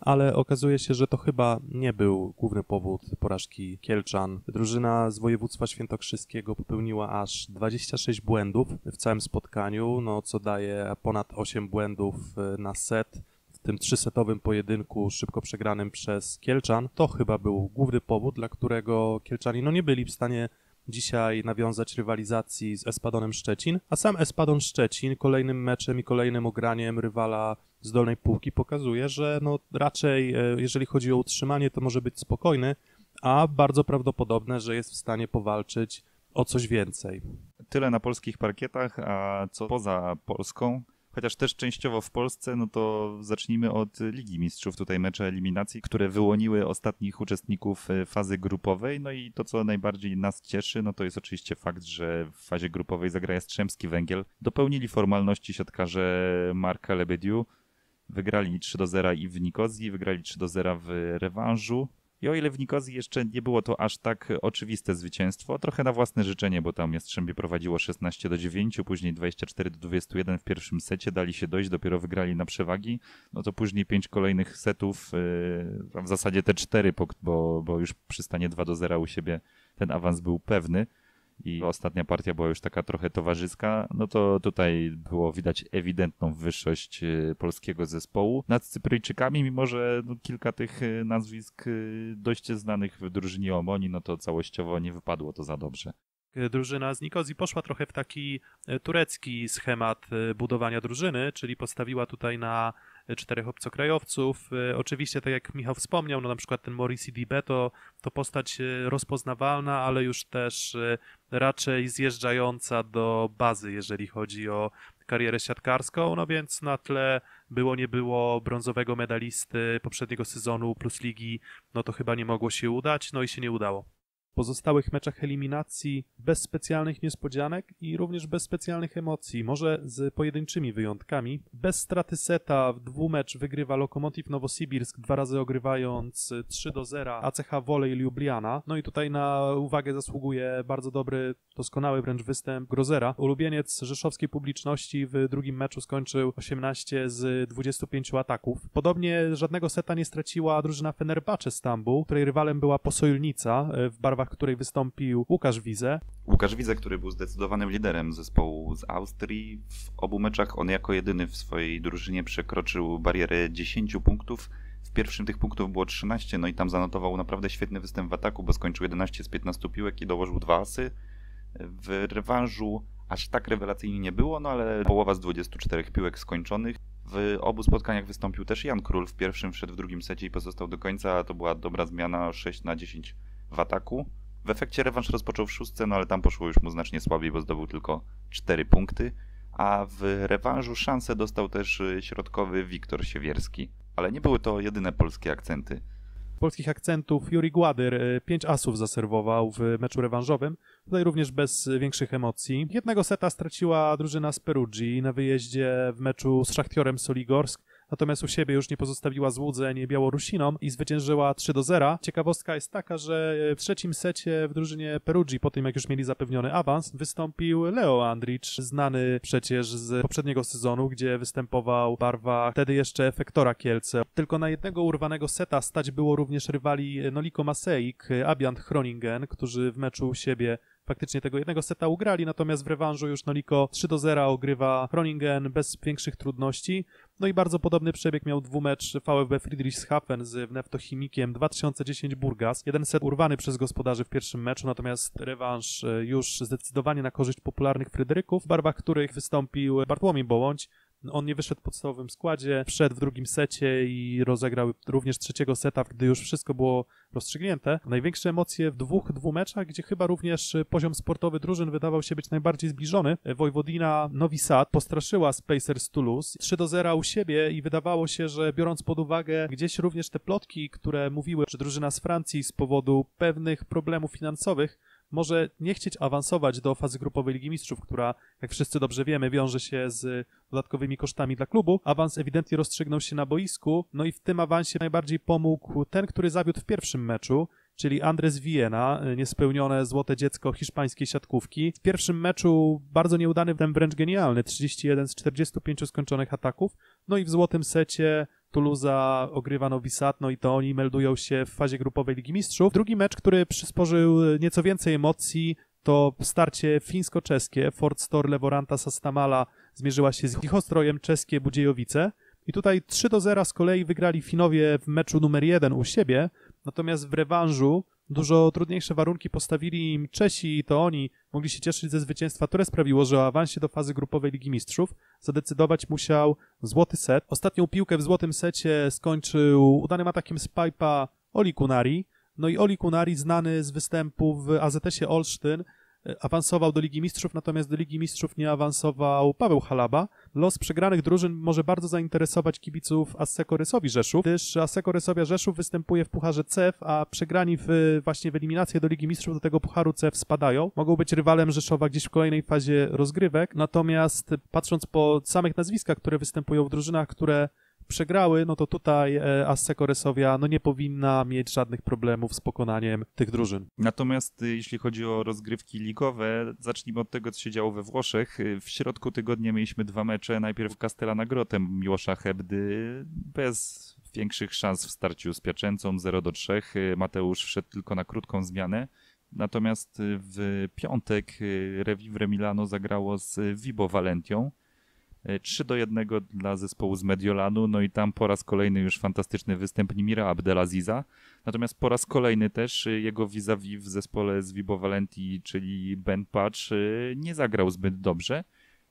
Ale okazuje się, że to chyba nie był główny powód porażki Kielczan. Drużyna z województwa świętokrzyskiego popełniła aż dwadzieścia sześć błędów w całym spotkaniu, no co daje ponad osiem błędów na set. W tym trzysetowym pojedynku szybko przegranym przez Kielczan. To chyba był główny powód, dla którego Kielczani no nie byli w stanie dzisiaj nawiązać rywalizacji z Espadonem Szczecin, a sam Espadon Szczecin kolejnym meczem i kolejnym ograniem rywala z dolnej półki pokazuje, że no raczej jeżeli chodzi o utrzymanie, to może być spokojny, a bardzo prawdopodobne, że jest w stanie powalczyć o coś więcej. Tyle na polskich parkietach, a co poza Polską? Chociaż też częściowo w Polsce, no to zacznijmy od Ligi Mistrzów, tutaj mecze eliminacji, które wyłoniły ostatnich uczestników fazy grupowej, no i to, co najbardziej nas cieszy, no to jest oczywiście fakt, że w fazie grupowej zagra Jastrzębski Węgiel. Dopełnili formalności siatkarze Marka Lebediu, wygrali trzy do zera i w Nikozji, wygrali trzy do zera w rewanżu. I o ile w Nikozji jeszcze nie było to aż tak oczywiste zwycięstwo, trochę na własne życzenie, bo tam Jastrzębie prowadziło szesnaście do dziewięciu, później dwadzieścia cztery do dwudziestu jeden w pierwszym secie, dali się dojść, dopiero wygrali na przewagi. No to później pięć kolejnych setów, a w zasadzie te cztery, bo, bo już przy stanie dwa do zera u siebie ten awans był pewny. I ostatnia partia była już taka trochę towarzyska, no to tutaj było widać ewidentną wyższość polskiego zespołu nad Cypryjczykami, mimo że no, kilka tych nazwisk dość znanych w drużynie Omoni, no to całościowo nie wypadło to za dobrze. Drużyna z Nikozji poszła trochę w taki turecki schemat budowania drużyny, czyli postawiła tutaj na czterech obcokrajowców. Oczywiście, tak jak Michał wspomniał, no na przykład ten Morrissey Dibe to, to postać rozpoznawalna, ale już też raczej zjeżdżająca do bazy, jeżeli chodzi o karierę siatkarską, no więc na tle było nie było brązowego medalisty poprzedniego sezonu plus ligi, no to chyba nie mogło się udać, no i się nie udało. W pozostałych meczach eliminacji bez specjalnych niespodzianek i również bez specjalnych emocji, może z pojedynczymi wyjątkami. Bez straty seta w dwumecz wygrywa Lokomotiv Nowosibirsk, dwa razy ogrywając trzy do zera A C H Wolej Ljubljana. No i tutaj na uwagę zasługuje bardzo dobry, doskonały wręcz występ Grozera. Ulubieniec rzeszowskiej publiczności w drugim meczu skończył osiemnaście z dwudziestu pięciu ataków. Podobnie żadnego seta nie straciła drużyna Fenerbahce Stambuł, której rywalem była Posojulnica w barwach, w której wystąpił Łukasz Wize. Łukasz Wize, który był zdecydowanym liderem zespołu z Austrii. W obu meczach on jako jedyny w swojej drużynie przekroczył barierę dziesięciu punktów. W pierwszym tych punktów było trzynaście, no i tam zanotował naprawdę świetny występ w ataku, bo skończył jedenaście z piętnastu piłek i dołożył dwa asy. W rewanżu aż tak rewelacyjnie nie było, no ale połowa z dwudziestu czterech piłek skończonych. W obu spotkaniach wystąpił też Jan Król. W pierwszym wszedł w drugim secie i pozostał do końca, a to była dobra zmiana sześć na dziesięć w ataku. W efekcie rewanż rozpoczął w szóstce, no ale tam poszło już mu znacznie słabiej, bo zdobył tylko cztery punkty, a w rewanżu szansę dostał też środkowy Wiktor Siewierski. Ale nie były to jedyne polskie akcenty. Polskich akcentów Juri Gładyr pięć asów zaserwował w meczu rewanżowym, tutaj również bez większych emocji. Jednego seta straciła drużyna z Perugii na wyjeździe w meczu z Szachtiorem Soligorsk, natomiast u siebie już nie pozostawiła złudzeń Białorusinom i zwyciężyła trzy do zera. Ciekawostka jest taka, że w trzecim secie w drużynie Perugii, po tym jak już mieli zapewniony awans, wystąpił Leo Andricz, znany przecież z poprzedniego sezonu, gdzie występował w barwach wtedy jeszcze Efektora Kielce. Tylko na jednego urwanego seta stać było również rywali Noliko Maseik, Abiant Groningen, którzy w meczu u siebie faktycznie tego jednego seta ugrali, natomiast w rewanżu już Noliko trzy do zera ogrywa Groningen bez większych trudności. No i bardzo podobny przebieg miał dwumecz VfB Friedrichshafen z Neftochimikiem dwa tysiące dziesięć Burgas. Jeden set urwany przez gospodarzy w pierwszym meczu, natomiast rewanż już zdecydowanie na korzyść popularnych Fryderyków, w barwach których wystąpił Bartłomiej Bołądź. On nie wyszedł w podstawowym składzie, wszedł w drugim secie i rozegrał również trzeciego seta, gdy już wszystko było rozstrzygnięte. Największe emocje w dwóch, dwóch meczach, gdzie chyba również poziom sportowy drużyn wydawał się być najbardziej zbliżony. Wojwodina Novi Sad postraszyła Spacers Toulouse trzy do zera u siebie i wydawało się, że biorąc pod uwagę gdzieś również te plotki, które mówiły, że drużyna z Francji z powodu pewnych problemów finansowych może nie chcieć awansować do fazy grupowej Ligi Mistrzów, która, jak wszyscy dobrze wiemy, wiąże się z dodatkowymi kosztami dla klubu. Awans ewidentnie rozstrzygnął się na boisku, no i w tym awansie najbardziej pomógł ten, który zawiódł w pierwszym meczu, czyli Andres Viena, niespełnione złote dziecko hiszpańskiej siatkówki. W pierwszym meczu bardzo nieudany, ten wręcz genialny, trzydzieści jeden z czterdziestu pięciu skończonych ataków, no i w złotym secie Toulouse ogrywa Novi Sad, no i to oni meldują się w fazie grupowej Ligi Mistrzów. Drugi mecz, który przysporzył nieco więcej emocji, to starcie fińsko-czeskie. Ford Stor Levoranta Sastamala zmierzyła się z Lichostrojem, czeskie Budziejowice. I tutaj trzy do zera z kolei wygrali Finowie w meczu numer jeden u siebie, natomiast w rewanżu dużo trudniejsze warunki postawili im Czesi i to oni mogli się cieszyć ze zwycięstwa, które sprawiło, że o awansie do fazy grupowej Ligi Mistrzów zadecydować musiał złoty set. Ostatnią piłkę w złotym secie skończył udanym atakiem z pipe'a Oli Kunari. No i Oli Kunari, znany z występu w A Z S-ie Olsztyn, awansował do Ligi Mistrzów, natomiast do Ligi Mistrzów nie awansował Paweł Halaba. Los przegranych drużyn może bardzo zainteresować kibiców Asseco Resovii Rzeszów, gdyż Asseco Resovia Rzeszów występuje w Pucharze C E F, a przegrani w, właśnie w eliminację do Ligi Mistrzów do tego Pucharu C E F spadają. Mogą być rywalem Rzeszowa gdzieś w kolejnej fazie rozgrywek, natomiast patrząc po samych nazwiskach, które występują w drużynach, które przegrały, no to tutaj Asseco Resovia no nie powinna mieć żadnych problemów z pokonaniem tych drużyn. Natomiast jeśli chodzi o rozgrywki ligowe, zacznijmy od tego, co się działo we Włoszech. W środku tygodnia mieliśmy dwa mecze, najpierw Castellana Grotem Miłosza Hebdy bez większych szans w starciu z Piaczęcą zero do trzech. Mateusz wszedł tylko na krótką zmianę. Natomiast w piątek Revivre Milano zagrało z Vibo Valentią trzy do jednego dla zespołu z Mediolanu, no i tam po raz kolejny już fantastyczny występ Nimira Abdelaziza, natomiast po raz kolejny też jego vis-a-vis w zespole z Vibo Valentii, czyli Ben Patch, nie zagrał zbyt dobrze.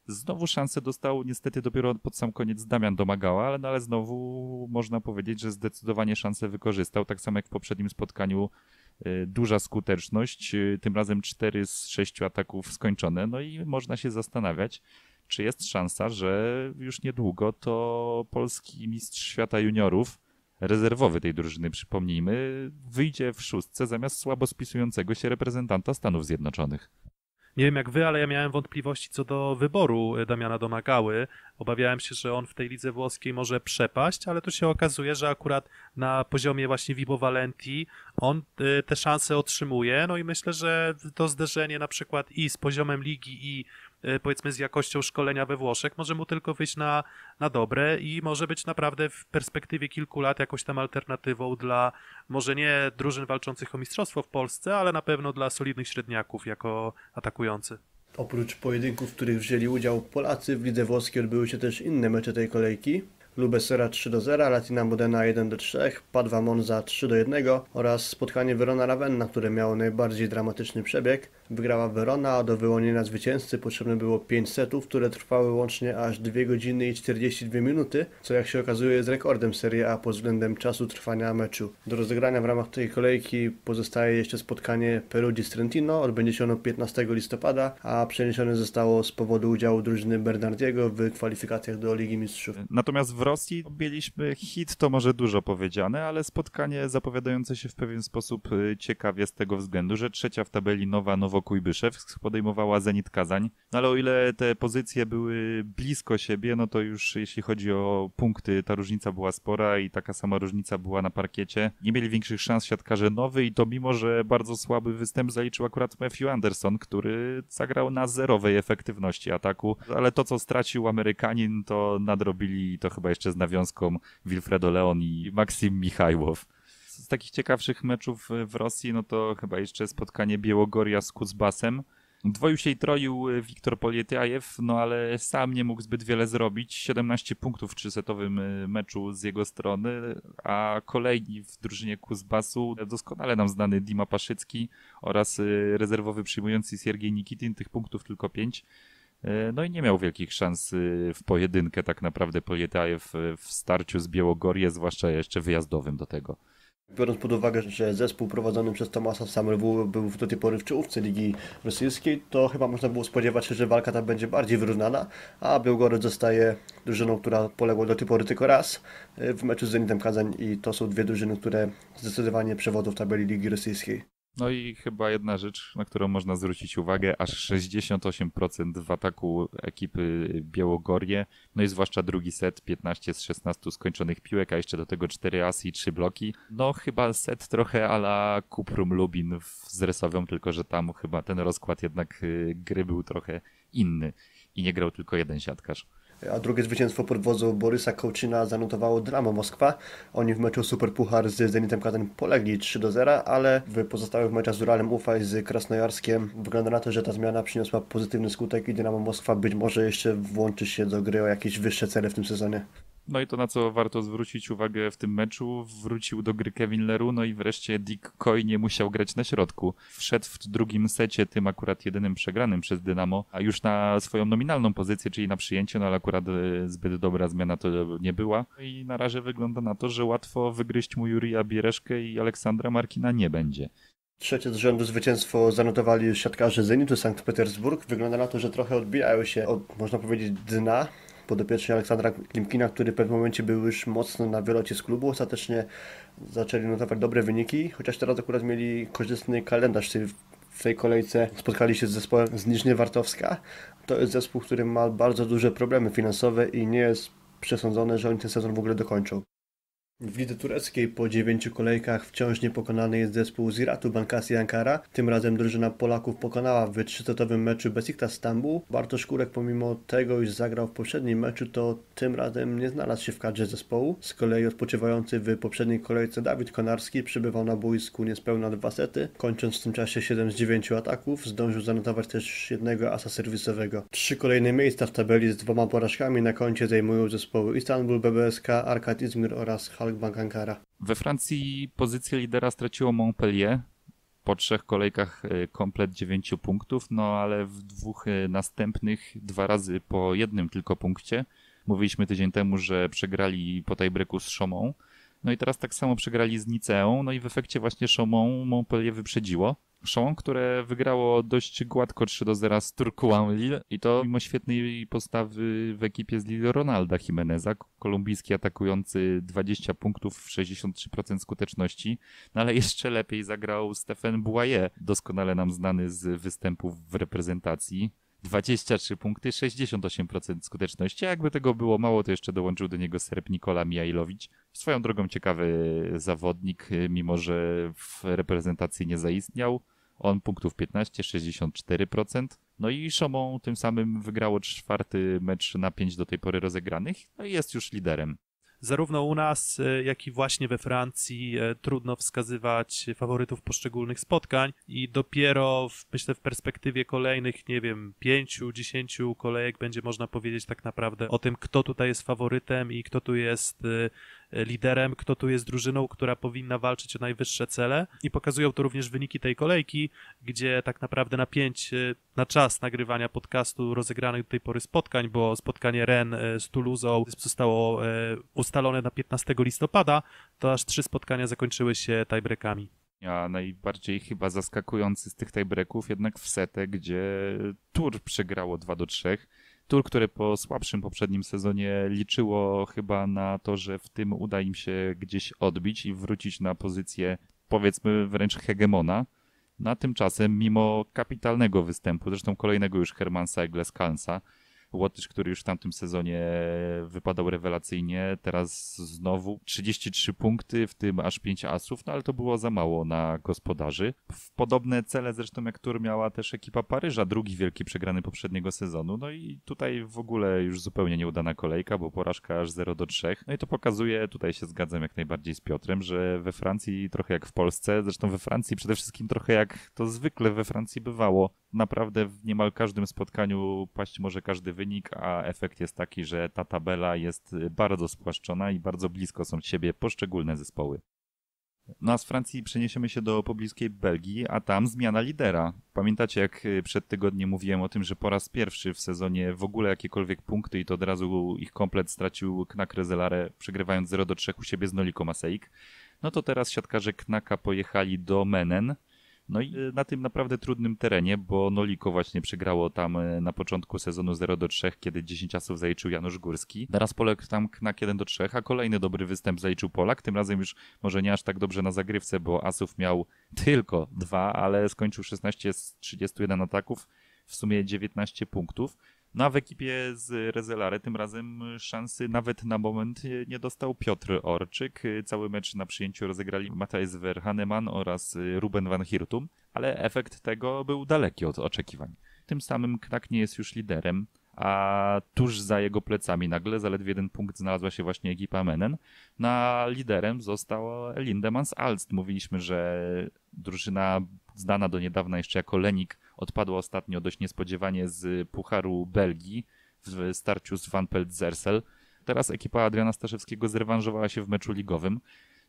Znowu szansę dostał niestety dopiero pod sam koniec Damian Domagała, ale, no ale znowu można powiedzieć, że zdecydowanie szansę wykorzystał, tak samo jak w poprzednim spotkaniu. Duża skuteczność, tym razem cztery z sześciu ataków skończone, no i można się zastanawiać, czy jest szansa, że już niedługo to polski mistrz świata juniorów, rezerwowy tej drużyny, przypomnijmy, wyjdzie w szóstce zamiast słabo spisującego się reprezentanta Stanów Zjednoczonych. Nie wiem jak wy, ale ja miałem wątpliwości co do wyboru Damiana Domagały. Obawiałem się, że on w tej lidze włoskiej może przepaść, ale tu się okazuje, że akurat na poziomie właśnie Vibo Valentii on te szanse otrzymuje. No i myślę, że to zderzenie na przykład i z poziomem ligi i powiedzmy z jakością szkolenia we Włoszech może mu tylko wyjść na, na dobre i może być naprawdę w perspektywie kilku lat jakąś tam alternatywą dla może nie drużyn walczących o mistrzostwo w Polsce, ale na pewno dla solidnych średniaków jako atakujący. Oprócz pojedynków, w których wzięli udział Polacy, w lidze włoskiej odbyły się też inne mecze tej kolejki. Lubesera trzy do zera, Latina Modena jeden do trzech, Padwa Monza trzy do jednego oraz spotkanie Verona-Ravenna, które miało najbardziej dramatyczny przebieg. Wygrała Verona, a do wyłonienia zwycięzcy potrzebne było pięć setów, które trwały łącznie aż dwie godziny i czterdzieści dwie minuty, co jak się okazuje jest rekordem Serie A pod względem czasu trwania meczu. Do rozegrania w ramach tej kolejki pozostaje jeszcze spotkanie Perugii z Trentino, odbędzie się ono piętnastego listopada, a przeniesione zostało z powodu udziału drużyny Bernardiego w kwalifikacjach do Ligi Mistrzów. Natomiast w Rosji mieliśmy hit, to może dużo powiedziane, ale spotkanie zapowiadające się w pewien sposób ciekawie z tego względu, że trzecia w tabeli Nowa Nowo Kujbyszew podejmowała Zenit Kazań. No ale o ile te pozycje były blisko siebie, no to już jeśli chodzi o punkty, ta różnica była spora i taka sama różnica była na parkiecie. Nie mieli większych szans siatkarze Nowy i to mimo, że bardzo słaby występ zaliczył akurat Matthew Anderson, który zagrał na zerowej efektywności ataku, ale to co stracił Amerykanin to nadrobili i to chyba jeszcze z nawiązką Wilfredo Leon i Maksim Michajłow. Z takich ciekawszych meczów w Rosji, no to chyba jeszcze spotkanie Białogoria z Kuzbasem. Dwoił się i troił Wiktor Polietiajew, no ale sam nie mógł zbyt wiele zrobić. siedemnaście punktów w trzysetowym meczu z jego strony, a kolejni w drużynie Kuzbasu doskonale nam znany Dima Paszycki oraz rezerwowy przyjmujący Siergiej Nikitin, tych punktów tylko pięć. No i nie miał wielkich szans w pojedynkę tak naprawdę Polietajew w starciu z Białogorię, zwłaszcza jeszcze wyjazdowym do tego. Biorąc pod uwagę, że zespół prowadzony przez Tomasa Samrywu był do tej pory w czołówce Ligi Rosyjskiej, to chyba można było spodziewać się, że walka ta będzie bardziej wyrównana, a Białgorod zostaje drużyną, która poległa do tej pory tylko raz w meczu z Zenitem Kazań i to są dwie drużyny, które zdecydowanie przewodzą w tabeli Ligi Rosyjskiej. No i chyba jedna rzecz, na którą można zwrócić uwagę, aż sześćdziesiąt osiem procent w ataku ekipy Białogorie, no i zwłaszcza drugi set, piętnaście z szesnastu skończonych piłek, a jeszcze do tego cztery asy i trzy bloki. No chyba set trochę a la Cuprum Lubin z Rzeszowią, tylko że tam chyba ten rozkład jednak gry był trochę inny i nie grał tylko jeden siatkarz. A drugie zwycięstwo pod wodzą Borysa Kołczyna zanotowało Dynamo Moskwa. Oni w meczu Superpuchar z Zenitem Katań polegli trzy do zera, ale w pozostałych meczach z Uralem Ufa i z Krasnojarskiem wygląda na to, że ta zmiana przyniosła pozytywny skutek i Dynamo Moskwa być może jeszcze włączy się do gry o jakieś wyższe cele w tym sezonie. No i to, na co warto zwrócić uwagę w tym meczu, wrócił do gry Kevin Leroux, no i wreszcie Dick Coy nie musiał grać na środku. Wszedł w drugim secie, tym akurat jedynym przegranym przez Dynamo, a już na swoją nominalną pozycję, czyli na przyjęcie, no ale akurat zbyt dobra zmiana to nie była. I na razie wygląda na to, że łatwo wygryźć mu Jurija Biereszkę i Aleksandra Markina nie będzie. Trzecie z rzędu zwycięstwo zanotowali siatkarze Zenitu Sankt Petersburg. Wygląda na to, że trochę odbijają się od, można powiedzieć, dna podopieczni Aleksandra Klimkina, który w pewnym momencie był już mocno na wylocie z klubu. Ostatecznie zaczęli notować dobre wyniki, chociaż teraz akurat mieli korzystny kalendarz. W tej kolejce spotkali się z zespołem z Niżnie Wartowska. To jest zespół, który ma bardzo duże problemy finansowe i nie jest przesądzone, że oni ten sezon w ogóle dokończą. W lidze tureckiej po dziewięciu kolejkach wciąż niepokonany jest zespół z Iratu Bankasi Ankara. Tym razem drużyna Polaków pokonała w trzysetowym meczu Besiktas Stambuł. Bartosz Kurek, pomimo tego, iż zagrał w poprzednim meczu, to tym razem nie znalazł się w kadrze zespołu. Z kolei odpoczywający w poprzedniej kolejce Dawid Konarski przybywał na boisku niespełna dwa sety, kończąc w tym czasie siedem z dziewięciu ataków. Zdążył zanotować też jednego asa serwisowego. Trzy kolejne miejsca w tabeli z dwoma porażkami na koncie zajmują zespoły Istanbul, B B S K, Arkad Izmir oraz Hal Ankara. We Francji pozycję lidera straciło Montpellier. Po trzech kolejkach komplet dziewięciu punktów, no ale w dwóch następnych dwa razy po jednym tylko punkcie. Mówiliśmy tydzień temu, że przegrali po tiebreaku z Chaumont. No i teraz tak samo przegrali z Niceą. No i w efekcie właśnie Chaumont Montpellier wyprzedziło. Chaumont, które wygrało dość gładko trzy do zera z Turkuan Lille i to mimo świetnej postawy w ekipie z Lille Ronalda Jimeneza, kolumbijski atakujący dwadzieścia punktów w sześćdziesiąt trzy procent skuteczności, no ale jeszcze lepiej zagrał Stéphane Boyer, doskonale nam znany z występów w reprezentacji. dwadzieścia trzy punkty, sześćdziesiąt osiem procent skuteczności, a jakby tego było mało, to jeszcze dołączył do niego Serb Nikola Mijajlowicz. Swoją drogą ciekawy zawodnik, mimo że w reprezentacji nie zaistniał. On punktów piętnaście, sześćdziesiąt cztery procent. No i Chaumont tym samym wygrało czwarty mecz na pięć do tej pory rozegranych, no i jest już liderem. Zarówno u nas, jak i właśnie we Francji trudno wskazywać faworytów poszczególnych spotkań i dopiero w, myślę w perspektywie kolejnych, nie wiem, pięciu, dziesięciu kolejek będzie można powiedzieć tak naprawdę o tym, kto tutaj jest faworytem i kto tu jest liderem, kto tu jest drużyną, która powinna walczyć o najwyższe cele i pokazują to również wyniki tej kolejki, gdzie tak naprawdę na pięć, na czas nagrywania podcastu rozegranych do tej pory spotkań, bo spotkanie Rennes z Toulousą zostało ustalone na piętnastego listopada, to aż trzy spotkania zakończyły się tiebreakami. A najbardziej chyba zaskakujący z tych tiebreaków jednak w setę, gdzie Tours przegrało dwa do trzech. Tours, które po słabszym poprzednim sezonie liczyło chyba na to, że w tym uda im się gdzieś odbić i wrócić na pozycję, powiedzmy, wręcz hegemona. No a tymczasem, mimo kapitalnego występu, zresztą kolejnego już Hermansa Egleskansa, Łotysz, który już w tamtym sezonie wypadał rewelacyjnie, teraz znowu trzydzieści trzy punkty, w tym aż pięć asów, no ale to było za mało na gospodarzy. W podobne cele zresztą jak Tours miała też ekipa Paryża, drugi wielki przegrany poprzedniego sezonu, no i tutaj w ogóle już zupełnie nieudana kolejka, bo porażka aż zero do trzech. No i to pokazuje, tutaj się zgadzam jak najbardziej z Piotrem, że we Francji trochę jak w Polsce, zresztą we Francji przede wszystkim trochę jak to zwykle we Francji bywało. Naprawdę w niemal każdym spotkaniu paść może każdy wynik, a efekt jest taki, że ta tabela jest bardzo spłaszczona i bardzo blisko są od siebie poszczególne zespoły. No, z Francji przeniesiemy się do pobliskiej Belgii, a tam zmiana lidera. Pamiętacie, jak przed tygodniem mówiłem o tym, że po raz pierwszy w sezonie w ogóle jakiekolwiek punkty i to od razu ich komplet stracił Knak Rezelare, przegrywając zero do trzech u siebie z Noliko Maseik. No to teraz siatkarze Knaka pojechali do Menen. No i na tym naprawdę trudnym terenie, bo Noliko właśnie przegrało tam na początku sezonu zero do trzech, kiedy dziesięć asów zaliczył Janusz Górski. Teraz Polek tam Knak jeden do trzech, a kolejny dobry występ zaliczył Polak. Tym razem już może nie aż tak dobrze na zagrywce, bo asów miał tylko dwa, ale skończył szesnaście z trzydziestu jeden ataków, w sumie dziewiętnaście punktów. No a w ekipie z Rezelare tym razem szansy nawet na moment nie dostał Piotr Orczyk. Cały mecz na przyjęciu rozegrali Matthijs Verhaneman oraz Ruben van Hirtum, ale efekt tego był daleki od oczekiwań. Tym samym Knak nie jest już liderem, a tuż za jego plecami nagle zaledwie jeden punkt znalazła się właśnie ekipa Menen. Na liderem został Lindemans Alst. Mówiliśmy, że drużyna znana do niedawna jeszcze jako Lenik odpadła ostatnio dość niespodziewanie z Pucharu Belgii w starciu z Vanpelt Zersel. Teraz ekipa Adriana Staszewskiego zrewanżowała się w meczu ligowym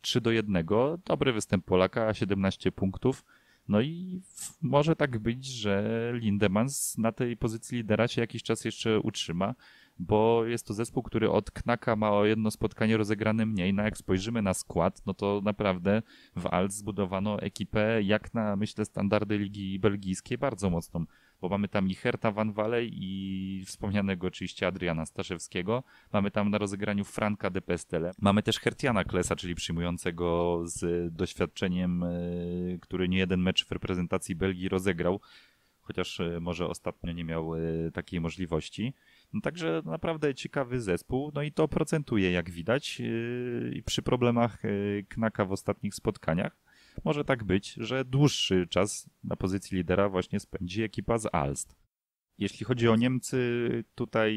trzy do jednego. Dobry występ Polaka, siedemnaście punktów. No i może tak być, że Lindemans na tej pozycji lidera się jakiś czas jeszcze utrzyma, bo jest to zespół, który od Knaka ma o jedno spotkanie rozegrane mniej. No jak spojrzymy na skład, no to naprawdę w Alt zbudowano ekipę jak na, myślę, standardy Ligi Belgijskiej bardzo mocną, bo mamy tam i Herta Van Walej i wspomnianego oczywiście Adriana Staszewskiego, mamy tam na rozegraniu Franka de Pestele, mamy też Hertiana Klesa, czyli przyjmującego z doświadczeniem, który nie jeden mecz w reprezentacji Belgii rozegrał, chociaż może ostatnio nie miał takiej możliwości. No także naprawdę ciekawy zespół, no i to procentuje jak widać yy, przy problemach yy, Knaka w ostatnich spotkaniach. Może tak być, że dłuższy czas na pozycji lidera właśnie spędzi ekipa z Alst. Jeśli chodzi o Niemcy, tutaj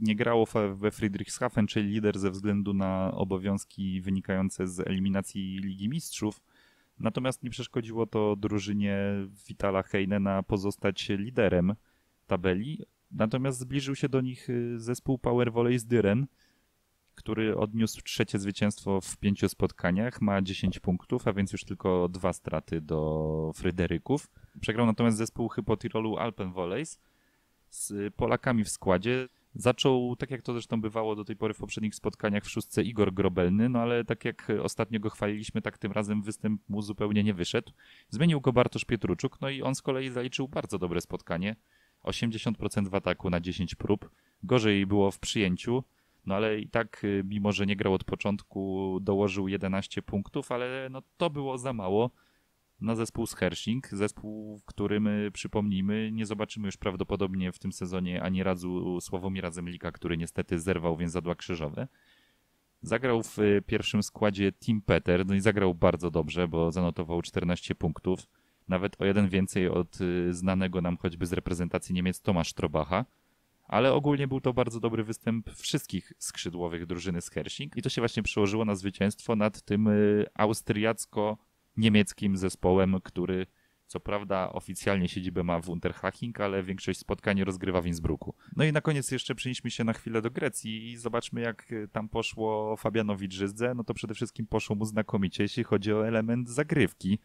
nie grało we Friedrichshafen, czyli lider ze względu na obowiązki wynikające z eliminacji Ligi Mistrzów. Natomiast nie przeszkodziło to drużynie Witala Heinena pozostać liderem tabeli. Natomiast zbliżył się do nich zespół Power Volley z Dyren, który odniósł trzecie zwycięstwo w pięciu spotkaniach, ma dziesięć punktów, a więc już tylko dwa straty do Fryderyków. Przegrał natomiast zespół Hypotirolu Alpen Volleys z Polakami w składzie. Zaczął, tak jak to zresztą bywało do tej pory w poprzednich spotkaniach, w szóstce Igor Grobelny, no ale tak jak ostatnio go chwaliliśmy, tak tym razem występ mu zupełnie nie wyszedł. Zmienił go Bartosz Pietruczuk, no i on z kolei zaliczył bardzo dobre spotkanie. osiemdziesiąt procent w ataku na dziesięć prób. Gorzej było w przyjęciu, no ale i tak, mimo że nie grał od początku, dołożył jedenaście punktów, ale no to było za mało na zespół z Hersching, zespół, w którym, przypomnijmy, nie zobaczymy już prawdopodobnie w tym sezonie ani razu Sławomira Zemlika, który niestety zerwał więzadła krzyżowe. Zagrał w pierwszym składzie Tim Peter, no i zagrał bardzo dobrze, bo zanotował czternaście punktów. Nawet o jeden więcej od znanego nam choćby z reprezentacji Niemiec Tomasz Trobacha, ale ogólnie był to bardzo dobry występ wszystkich skrzydłowych drużyny z Hersching i to się właśnie przełożyło na zwycięstwo nad tym austriacko-niemieckim zespołem, który co prawda oficjalnie siedzibę ma w Unterhaching, ale większość spotkań rozgrywa w Innsbrucku. No i na koniec jeszcze przenieśmy się na chwilę do Grecji i zobaczmy, jak tam poszło Fabianowi Dżyzdze. No to przede wszystkim poszło mu znakomicie, jeśli chodzi o element zagrywki,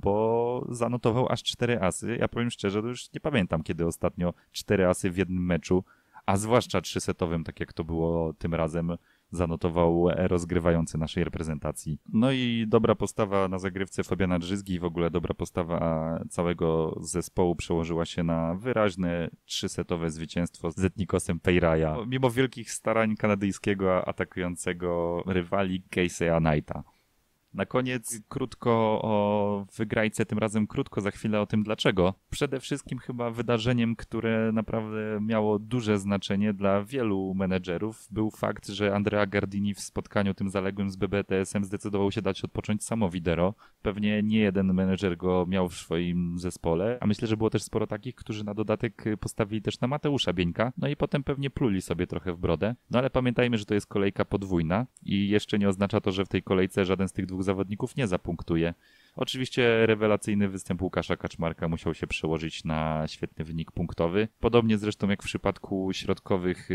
bo zanotował aż cztery asy. Ja powiem szczerze, to już nie pamiętam, kiedy ostatnio cztery asy w jednym meczu, a zwłaszcza trzysetowym, tak jak to było tym razem, zanotował rozgrywający naszej reprezentacji. No i dobra postawa na zagrywce Fabiana Drzyzgi i w ogóle dobra postawa całego zespołu przełożyła się na wyraźne trzysetowe zwycięstwo z Etnikosem Peiraja, mimo wielkich starań kanadyjskiego atakującego rywali Casey'a Knighta. Na koniec krótko o wygrajce, tym razem krótko, za chwilę o tym dlaczego. Przede wszystkim chyba wydarzeniem, które naprawdę miało duże znaczenie dla wielu menedżerów, był fakt, że Andrea Gardini w spotkaniu tym zaległym z B B T S-em zdecydował się dać odpocząć Samowidero. Pewnie nie jeden menedżer go miał w swoim zespole, a myślę, że było też sporo takich, którzy na dodatek postawili też na Mateusza Bieńka, no i potem pewnie pluli sobie trochę w brodę. No ale pamiętajmy, że to jest kolejka podwójna i jeszcze nie oznacza to, że w tej kolejce żaden z tych dwóch zawodników nie zapunktuje. Oczywiście rewelacyjny występ Łukasza Kaczmarka musiał się przełożyć na świetny wynik punktowy. Podobnie zresztą jak w przypadku środkowych,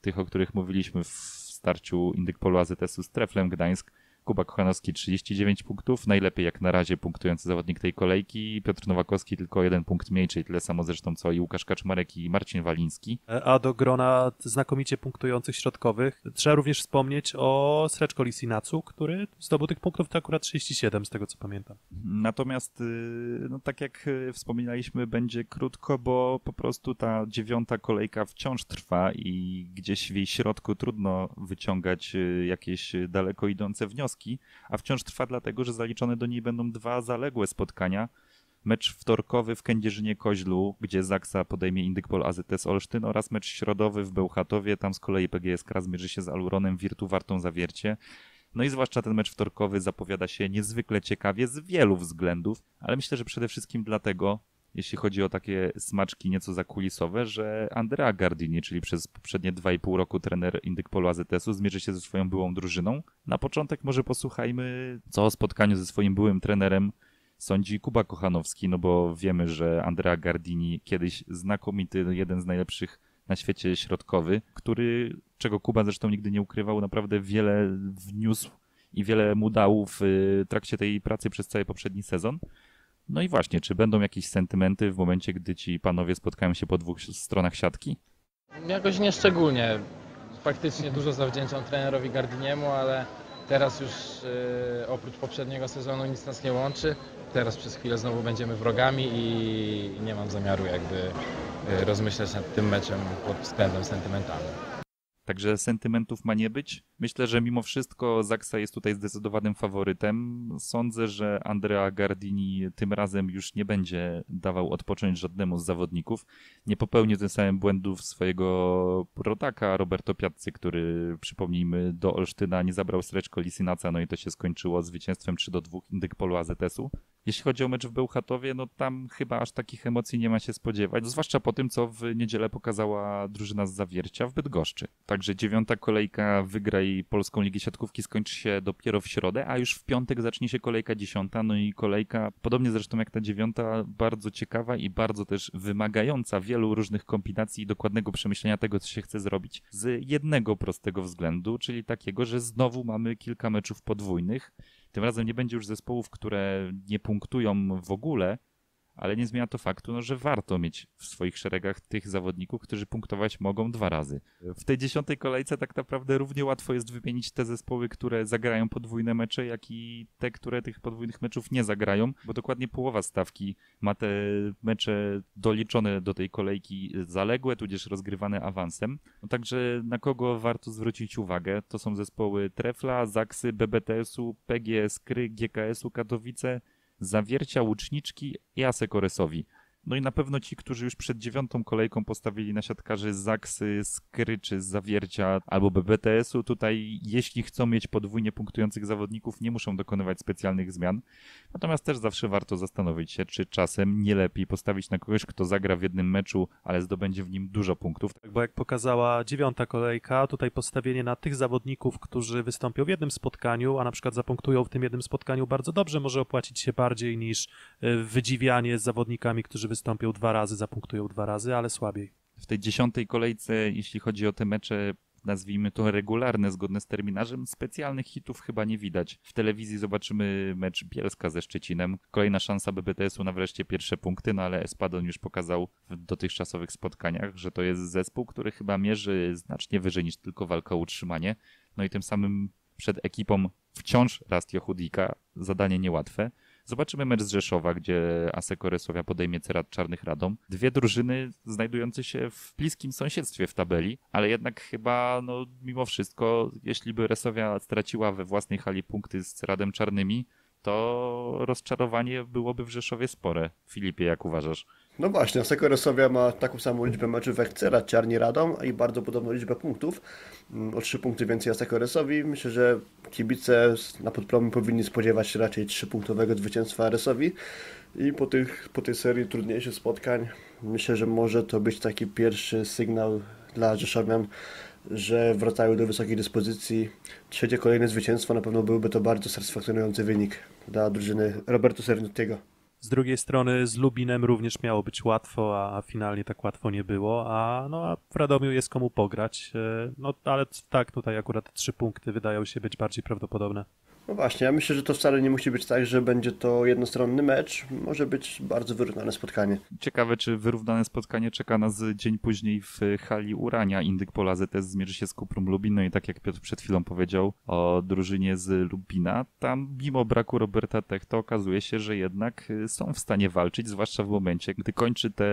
tych o których mówiliśmy w starciu Indykpolu A Z S-u z Treflem Gdańsk. Kuba Kochanowski trzydzieści dziewięć punktów, najlepiej jak na razie punktujący zawodnik tej kolejki. Piotr Nowakowski tylko jeden punkt mniej, czyli tyle samo zresztą co i Łukasz Kaczmarek i Marcin Waliński. A do grona znakomicie punktujących środkowych trzeba również wspomnieć o Srećko Lisinacu, który zdobył tych punktów to akurat trzydzieści siedem, z tego co pamiętam. Natomiast no tak jak wspominaliśmy, będzie krótko, bo po prostu ta dziewiąta kolejka wciąż trwa i gdzieś w jej środku trudno wyciągać jakieś daleko idące wnioski, a wciąż trwa dlatego, że zaliczone do niej będą dwa zaległe spotkania. Mecz wtorkowy w Kędzierzynie-Koźlu, gdzie Zaksa podejmie Indykpol A Z S Olsztyn, oraz mecz środowy w Bełchatowie, tam z kolei P G E Skra zmierzy się z Aluronem Wirtu Wartą Zawiercie. No i zwłaszcza ten mecz wtorkowy zapowiada się niezwykle ciekawie z wielu względów, ale myślę, że przede wszystkim dlatego, jeśli chodzi o takie smaczki nieco zakulisowe, że Andrea Gardini, czyli przez poprzednie dwa i pół roku trener Indykpolu A Z S-u, zmierzy się ze swoją byłą drużyną. Na początek może posłuchajmy, co o spotkaniu ze swoim byłym trenerem sądzi Kuba Kochanowski, no bo wiemy, że Andrea Gardini kiedyś znakomity, jeden z najlepszych na świecie środkowy, który, czego Kuba zresztą nigdy nie ukrywał, naprawdę wiele wniósł i wiele mu dał w trakcie tej pracy przez cały poprzedni sezon. No i właśnie, czy będą jakieś sentymenty w momencie, gdy ci panowie spotkają się po dwóch stronach siatki? Jakoś nieszczególnie. Faktycznie dużo zawdzięczam trenerowi Gardiniemu, ale teraz już yy, oprócz poprzedniego sezonu nic nas nie łączy. Teraz przez chwilę znowu będziemy wrogami i nie mam zamiaru jakby yy, rozmyślać nad tym meczem pod względem sentymentalnym. Także sentymentów ma nie być. Myślę, że mimo wszystko Zaksa jest tutaj zdecydowanym faworytem. Sądzę, że Andrea Gardini tym razem już nie będzie dawał odpocząć żadnemu z zawodników. Nie popełnił tym samym błędów swojego rodaka Roberto Piatcy, który, przypomnijmy, do Olsztyna nie zabrał Srećko Lisinaca, no i to się skończyło zwycięstwem trzy do dwóch Indykpolu A Z S-u. Jeśli chodzi o mecz w Bełchatowie, no tam chyba aż takich emocji nie ma się spodziewać, zwłaszcza po tym, co w niedzielę pokazała drużyna z Zawiercia w Bydgoszczy. Także dziewiąta kolejka wygra i Polską Ligę Siatkówki skończy się dopiero w środę, a już w piątek zacznie się kolejka dziesiąta, no i kolejka, podobnie zresztą jak ta dziewiąta, bardzo ciekawa i bardzo też wymagająca wielu różnych kombinacji i dokładnego przemyślenia tego, co się chce zrobić, z jednego prostego względu, czyli takiego, że znowu mamy kilka meczów podwójnych. Tym razem nie będzie już zespołów, które nie punktują w ogóle, ale nie zmienia to faktu, no, że warto mieć w swoich szeregach tych zawodników, którzy punktować mogą dwa razy. W tej dziesiątej kolejce tak naprawdę równie łatwo jest wymienić te zespoły, które zagrają podwójne mecze, jak i te, które tych podwójnych meczów nie zagrają, bo dokładnie połowa stawki ma te mecze doliczone do tej kolejki zaległe, tudzież rozgrywane awansem. No, także na kogo warto zwrócić uwagę? To są zespoły Trefla, Zaksy, B B T S-u, P G E Skry, G K S-u Katowice, Zawiercia, Łuczniczki i Asseco Resovii. No i na pewno ci, którzy już przed dziewiątą kolejką postawili na siatkarzy z Zaksy, Skry czy Zawiercia albo B B T S-u, tutaj jeśli chcą mieć podwójnie punktujących zawodników, nie muszą dokonywać specjalnych zmian. Natomiast też zawsze warto zastanowić się, czy czasem nie lepiej postawić na kogoś, kto zagra w jednym meczu, ale zdobędzie w nim dużo punktów. Tak, bo jak pokazała dziewiąta kolejka, tutaj postawienie na tych zawodników, którzy wystąpią w jednym spotkaniu, a na przykład zapunktują w tym jednym spotkaniu bardzo dobrze, może opłacić się bardziej niż wydziwianie z zawodnikami, którzy wystąpią dwa razy, zapunktują dwa razy, ale słabiej. W tej dziesiątej kolejce, jeśli chodzi o te mecze, nazwijmy to regularne, zgodne z terminarzem, specjalnych hitów chyba nie widać. W telewizji zobaczymy mecz Bielska ze Szczecinem. Kolejna szansa B B T S-u na wreszcie pierwsze punkty, no ale Espadon już pokazał w dotychczasowych spotkaniach, że to jest zespół, który chyba mierzy znacznie wyżej niż tylko walka o utrzymanie. No i tym samym przed ekipą wciąż Rastio Hudika, zadanie niełatwe. Zobaczymy mecz z Rzeszowa, gdzie Asseco Resovia podejmie Cerat Czarnych Radom. Dwie drużyny znajdujące się w bliskim sąsiedztwie w tabeli, ale jednak chyba no, mimo wszystko, jeśli by Resovia straciła we własnej hali punkty z Ceradem Czarnymi, to rozczarowanie byłoby w Rzeszowie spore. Filipie, jak uważasz? No właśnie, Asseco Resovia ma taką samą liczbę meczów jak Cerat Czarni Radom i bardzo podobną liczbę punktów. O trzy punkty więcej Asseco Resovii. Myślę, że kibice na podpromie powinni spodziewać się raczej trzypunktowego zwycięstwa Resovii. I po, tych, po tej serii trudniejszych spotkań myślę, że może to być taki pierwszy sygnał dla Rzeszowian, że wracają do wysokiej dyspozycji. Trzecie kolejne zwycięstwo, na pewno byłby to bardzo satysfakcjonujący wynik dla drużyny Roberta Serniutiego. Z drugiej strony z Lubinem również miało być łatwo, a finalnie tak łatwo nie było, a, no, a w Radomiu jest komu pograć, no ale tak, tutaj akurat trzy punkty wydają się być bardziej prawdopodobne. No właśnie, ja myślę, że to wcale nie musi być tak, że będzie to jednostronny mecz. Może być bardzo wyrównane spotkanie. Ciekawe, czy wyrównane spotkanie czeka nas dzień później w hali Urania. Indykpol A Z S zmierzy się z Cuprum Lubin. No i tak jak Piotr przed chwilą powiedział o drużynie z Lubina, tam mimo braku Roberta Tekta okazuje się, że jednak są w stanie walczyć, zwłaszcza w momencie, gdy kończy te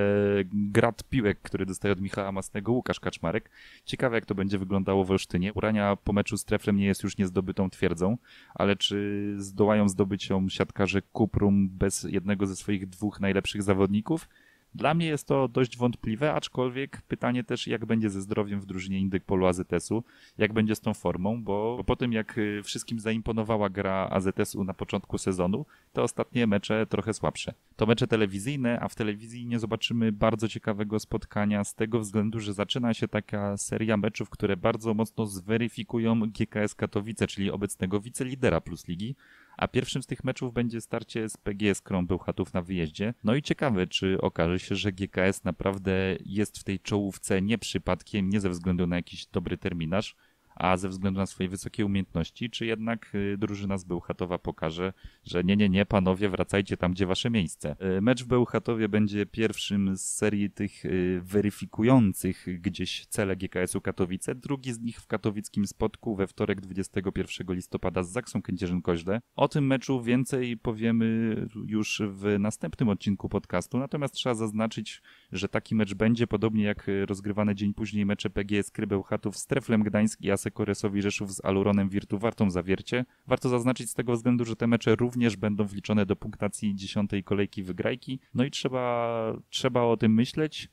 grat piłek, które dostaje od Michała Masnego Łukasz Kaczmarek. Ciekawe, jak to będzie wyglądało w Olsztynie. Urania po meczu z Treflem nie jest już niezdobytą twierdzą, ale czy zdołają zdobyć ją siatkarze Cuprum bez jednego ze swoich dwóch najlepszych zawodników? Dla mnie jest to dość wątpliwe, aczkolwiek pytanie też, jak będzie ze zdrowiem w drużynie Indykpolu A Z S-u, jak będzie z tą formą, bo po tym jak wszystkim zaimponowała gra A Z S-u na początku sezonu, te ostatnie mecze trochę słabsze. To mecze telewizyjne, a w telewizji nie zobaczymy bardzo ciekawego spotkania z tego względu, że zaczyna się taka seria meczów, które bardzo mocno zweryfikują G K S Katowice, czyli obecnego wicelidera Plus Ligi. A pierwszym z tych meczów będzie starcie z P G E Skrą Bełchatów na wyjeździe. No i ciekawe, czy okaże się, że G K S naprawdę jest w tej czołówce nie przypadkiem, nie ze względu na jakiś dobry terminarz, a ze względu na swoje wysokie umiejętności, czy jednak drużyna z Bełchatowa pokaże, że nie, nie, nie, panowie, wracajcie tam, gdzie wasze miejsce. Mecz w Bełchatowie będzie pierwszym z serii tych weryfikujących gdzieś cele G K S-u Katowice, drugi z nich w katowickim spotku we wtorek dwudziestego pierwszego listopada z Zaksą Kędzierzyn-Koźle. O tym meczu więcej powiemy już w następnym odcinku podcastu, natomiast trzeba zaznaczyć, że taki mecz będzie, podobnie jak rozgrywane dzień później mecze P G E Skry Bełchatów z Treflem Gdańsk i Asseco Resovii Rzeszów z Aluronem Wirtu Wartą Zawiercie. Warto zaznaczyć z tego względu, że te mecze również będą wliczone do punktacji dziesiątej kolejki wygrajki. No i trzeba, trzeba o tym myśleć,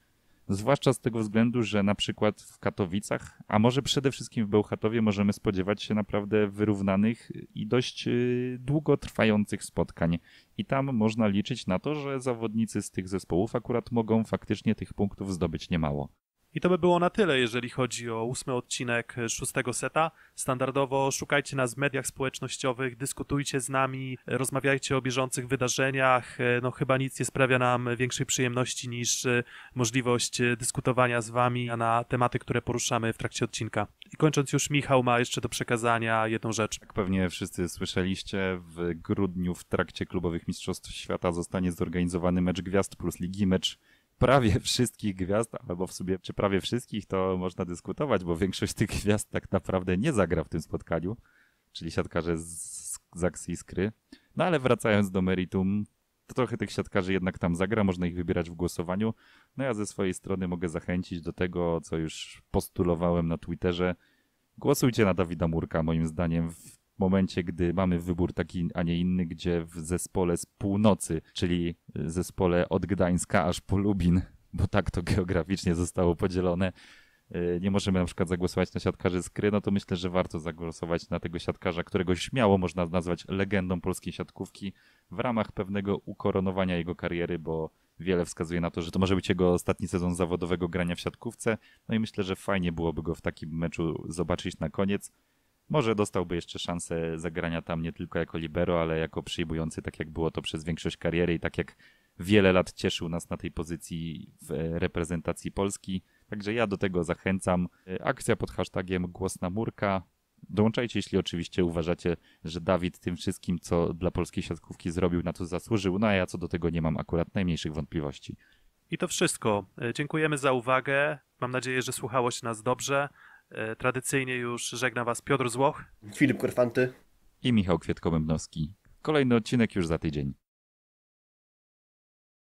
zwłaszcza z tego względu, że na przykład w Katowicach, a może przede wszystkim w Bełchatowie możemy spodziewać się naprawdę wyrównanych i dość długo trwających spotkań. I tam można liczyć na to, że zawodnicy z tych zespołów akurat mogą faktycznie tych punktów zdobyć niemało. I to by było na tyle, jeżeli chodzi o ósmy odcinek szóstego seta. Standardowo szukajcie nas w mediach społecznościowych, dyskutujcie z nami, rozmawiajcie o bieżących wydarzeniach. No chyba nic nie sprawia nam większej przyjemności niż możliwość dyskutowania z wami na tematy, które poruszamy w trakcie odcinka. I kończąc już, Michał ma jeszcze do przekazania jedną rzecz. Jak pewnie wszyscy słyszeliście, w grudniu w trakcie klubowych mistrzostw świata zostanie zorganizowany mecz gwiazd Plus Ligi, mecz prawie wszystkich gwiazd, albo w sumie czy prawie wszystkich, to można dyskutować, bo większość tych gwiazd tak naprawdę nie zagra w tym spotkaniu, czyli siatkarze z Zaksy i Skry. No ale wracając do meritum, to trochę tych siatkarzy jednak tam zagra, można ich wybierać w głosowaniu. No ja ze swojej strony mogę zachęcić do tego, co już postulowałem na Twitterze. Głosujcie na Dawida Murka, moim zdaniem, w momencie, gdy mamy wybór taki, a nie inny, gdzie w zespole z północy, czyli zespole od Gdańska aż po Lubin, bo tak to geograficznie zostało podzielone, nie możemy na przykład zagłosować na siatkarzy Skry, no to myślę, że warto zagłosować na tego siatkarza, którego śmiało można nazwać legendą polskiej siatkówki w ramach pewnego ukoronowania jego kariery, bo wiele wskazuje na to, że to może być jego ostatni sezon zawodowego grania w siatkówce, no i myślę, że fajnie byłoby go w takim meczu zobaczyć na koniec. Może dostałby jeszcze szansę zagrania tam nie tylko jako libero, ale jako przyjmujący, tak jak było to przez większość kariery i tak jak wiele lat cieszył nas na tej pozycji w reprezentacji Polski. Także ja do tego zachęcam. Akcja pod hashtagiem Głos na Murka. Dołączajcie, jeśli oczywiście uważacie, że Dawid tym wszystkim, co dla polskiej siatkówki zrobił, na to zasłużył. No a ja co do tego nie mam akurat najmniejszych wątpliwości. I to wszystko. Dziękujemy za uwagę. Mam nadzieję, że słuchało się nas dobrze. Tradycyjnie już żegna was Piotr Złoch, Filip Korfanty i Michał Kwietko-Bębnowski. Kolejny odcinek już za tydzień.